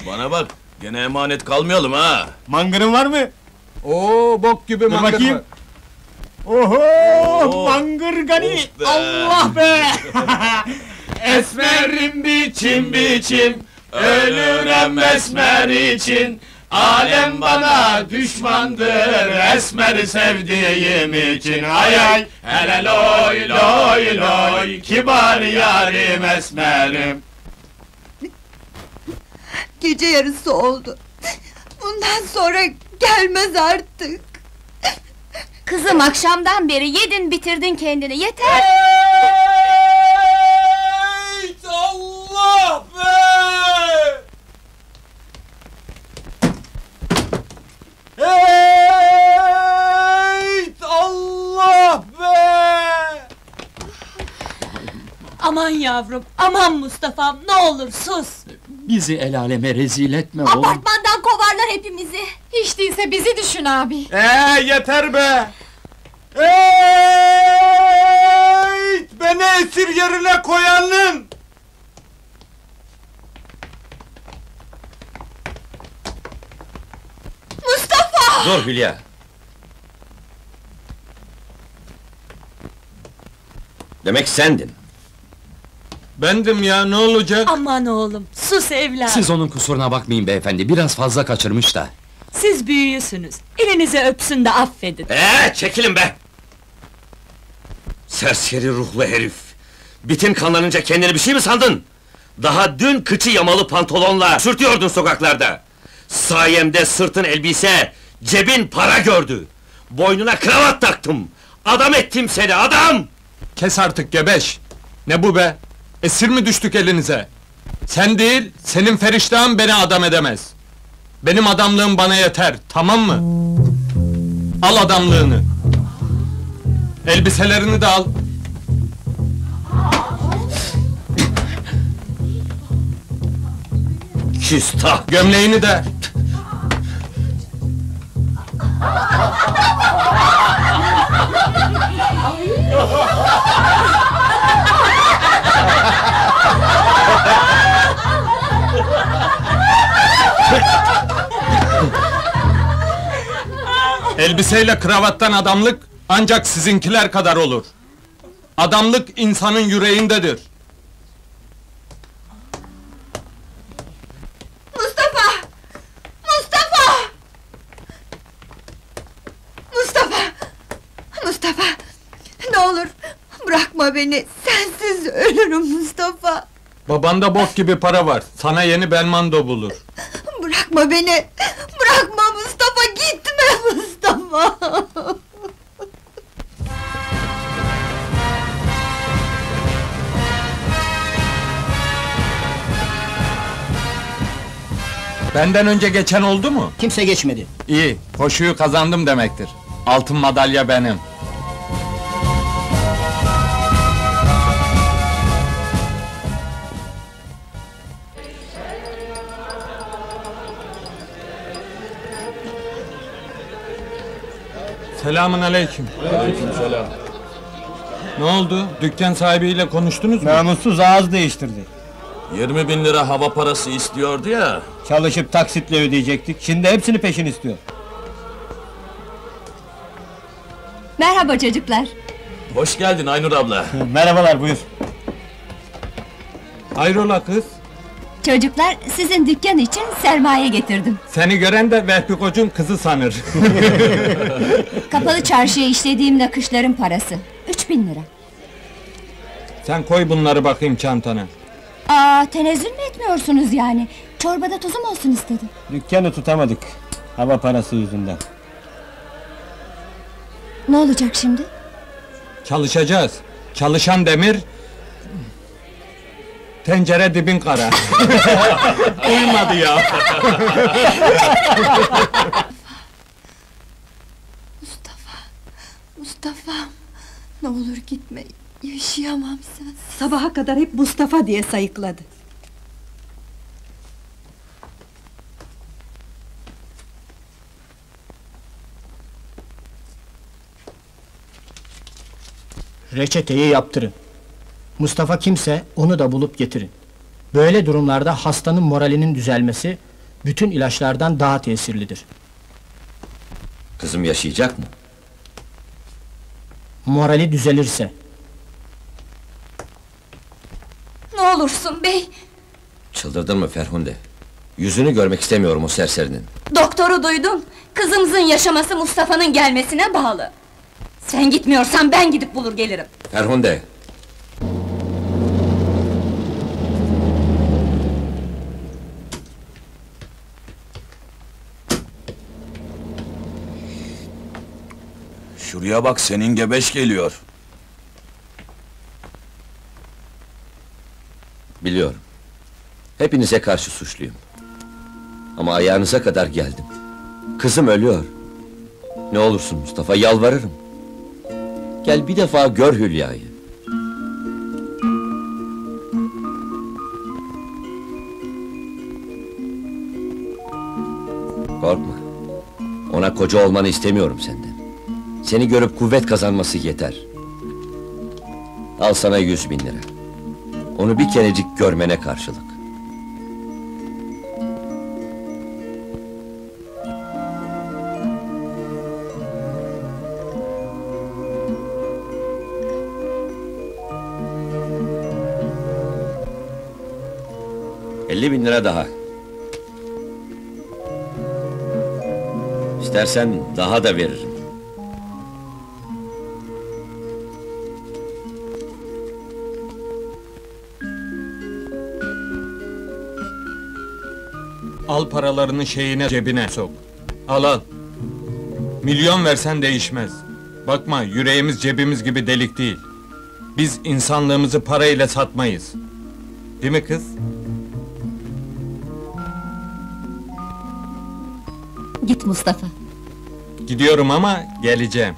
Bana bak, gene emanet kalmayalım ha. Mangırın var mı? Oo, bok gibi dur mangır bakayım. Var. Oho, oo, mangır gani! Be. Allah be! Esmerim biçim biçim, ölürüm esmer için. Alem bana düşmandır, esmeri sevdiğim için. Ay ay, hele loy loy loy, kibar yarim esmerim. Gece yarısı oldu. Bundan sonra gelmez artık. Kızım akşamdan beri yedin bitirdin kendini, yeter! Hey Allah be! Hey Allah be! Aman yavrum, aman Mustafa'm, ne olur sus! Bizi el aleme rezil etme oğlum! Apartmandan kovarlar hepimizi! Hiç değilse bizi düşün abi! Yeter be! Beni esir yerine koyanın! Mustafa! Dur Hülya! Demek sendin! Bendim ya, ne olacak? Aman oğlum, sus evladım! Siz onun kusuruna bakmayın beyefendi, biraz fazla kaçırmış da! Siz büyüyüsünüz, elinize öpsün de affedin! Çekilin be! Serseri ruhlu herif! Bitin kanlanınca kendini bir şey mi sandın? Daha dün kıçı yamalı pantolonla sürtüyordun sokaklarda! Sayemde sırtın elbise, cebin para gördü! Boynuna kravat taktım! Adam ettim seni, adam! Kes artık gebeş! Ne bu be? Esir mi düştük elinize? Sen değil, senin feriştahın beni adam edemez! Benim adamlığım bana yeter, tamam mı? Al adamlığını! Elbiselerini de al! Küstah! Gömleğini de! Elbiseyle kravattan adamlık ancak sizinkiler kadar olur. Adamlık insanın yüreğindedir. Mustafa! Ne olur, bırakma beni! Sensiz ölürüm Mustafa! Babanda bok gibi para var, sana yeni Belmondo bulur! Bırakma beni! Bırakma Mustafa, gitme Mustafa! Benden önce geçen oldu mu? Kimse geçmedi! İyi, koşuyu kazandım demektir! Altın madalya benim! Selamun aleyküm. Aleykümselam. Ne oldu? Dükkan sahibiyle konuştunuz mu? Namussuz ağız değiştirdi. 20.000 lira hava parası istiyordu ya. Çalışıp taksitle ödeyecektik. Şimdi hepsini peşin istiyor. Merhaba çocuklar. Hoş geldin Aynur abla. Merhabalar, buyur. Hayrola kız? Çocuklar, sizin dükkan için sermaye getirdim. Seni gören de Vehbi Koç'un kızı sanır. Kapalı çarşıya işlediğim nakışların parası. 3000 lira. Sen koy bunları bakayım çantana. Aa, tenezzül mü etmiyorsunuz yani? Çorbada tuzum olsun istedim. Dükkanı tutamadık, hava parası yüzünden. Ne olacak şimdi? Çalışacağız. Çalışan demir... tencere dibin kara. Uymadı ya. Mustafa'm, ne olur gitme, yaşayamam sensiz. Sabaha kadar hep Mustafa diye sayıkladı. Reçeteyi yaptırın. Mustafa kimse, onu da bulup getirin. Böyle durumlarda hastanın moralinin düzelmesi, bütün ilaçlardan daha tesirlidir. Kızım yaşayacak mı? Morali düzelirse. Ne olursun bey! Çıldırdın mı Ferhunde? Yüzünü görmek istemiyorum o serserinin. Doktoru duydun! Kızımızın yaşaması Mustafa'nın gelmesine bağlı. Sen gitmiyorsan ben gidip bulur gelirim. Ferhunde! Şuraya bak, senin gebeş geliyor. Biliyorum. Hepinize karşı suçluyum. Ama ayağınıza kadar geldim. Kızım ölüyor. Ne olursun Mustafa, yalvarırım. Gel bir defa gör Hülya'yı. Korkma. Ona koca olmanı istemiyorum senden. Seni görüp kuvvet kazanması yeter. Al sana 100.000 lira. Onu bir kerecik görmene karşılık. Elli bin lira daha. İstersen daha da veririm. Al paralarını şeyine, cebine sok. Al al! Milyon versen değişmez. Bakma, yüreğimiz cebimiz gibi delik değil. Biz insanlığımızı parayla satmayız. Değil mi kız? Git Mustafa. Gidiyorum ama geleceğim.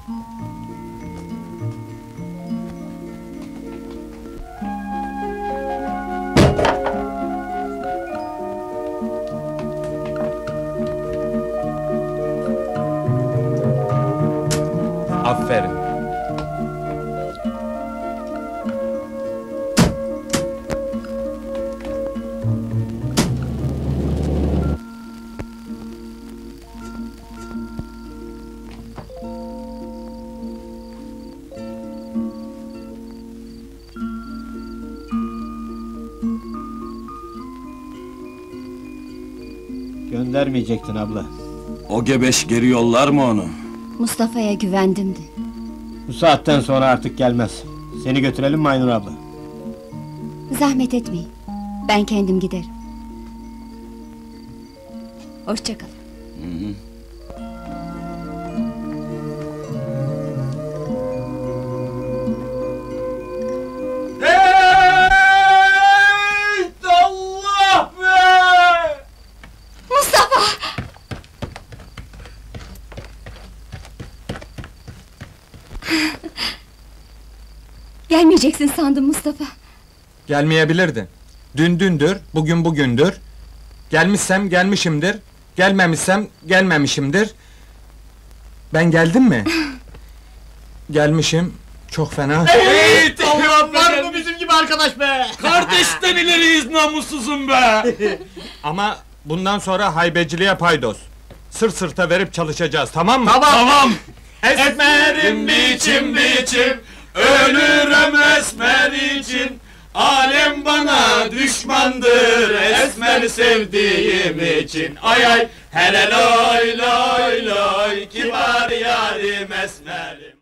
Aferin. Göndermeyecektin abla. O gebeş geri yollar mı onu? Mustafa'ya güvendimdi. Bu saatten sonra artık gelmez. Seni götürelim mi Aynur abla? Zahmet etmeyin. Ben kendim giderim. Hoşça kalın. Gelmeyeceksin sandım Mustafa. Gelmeyebilirdin. Dün dündür, bugün bugündür. Gelmişsem gelmişimdir, gelmemişsem gelmemişimdir. Ben geldim mi? Gelmişim, çok fena. Hey, Allah, var mı bizim gibi arkadaş be? Kardeş de ileriyiz namussuzum be! Ama bundan sonra haybeciliğe paydos. Sırt sırta verip çalışacağız, tamam mı? Tamam! Tamam. Esmerim biçim biçim, ölürüm esmer için. Alem bana düşmandır, esmeri sevdiğim için. Ay ay, hele loy loy loy, kibar yarim esmerim.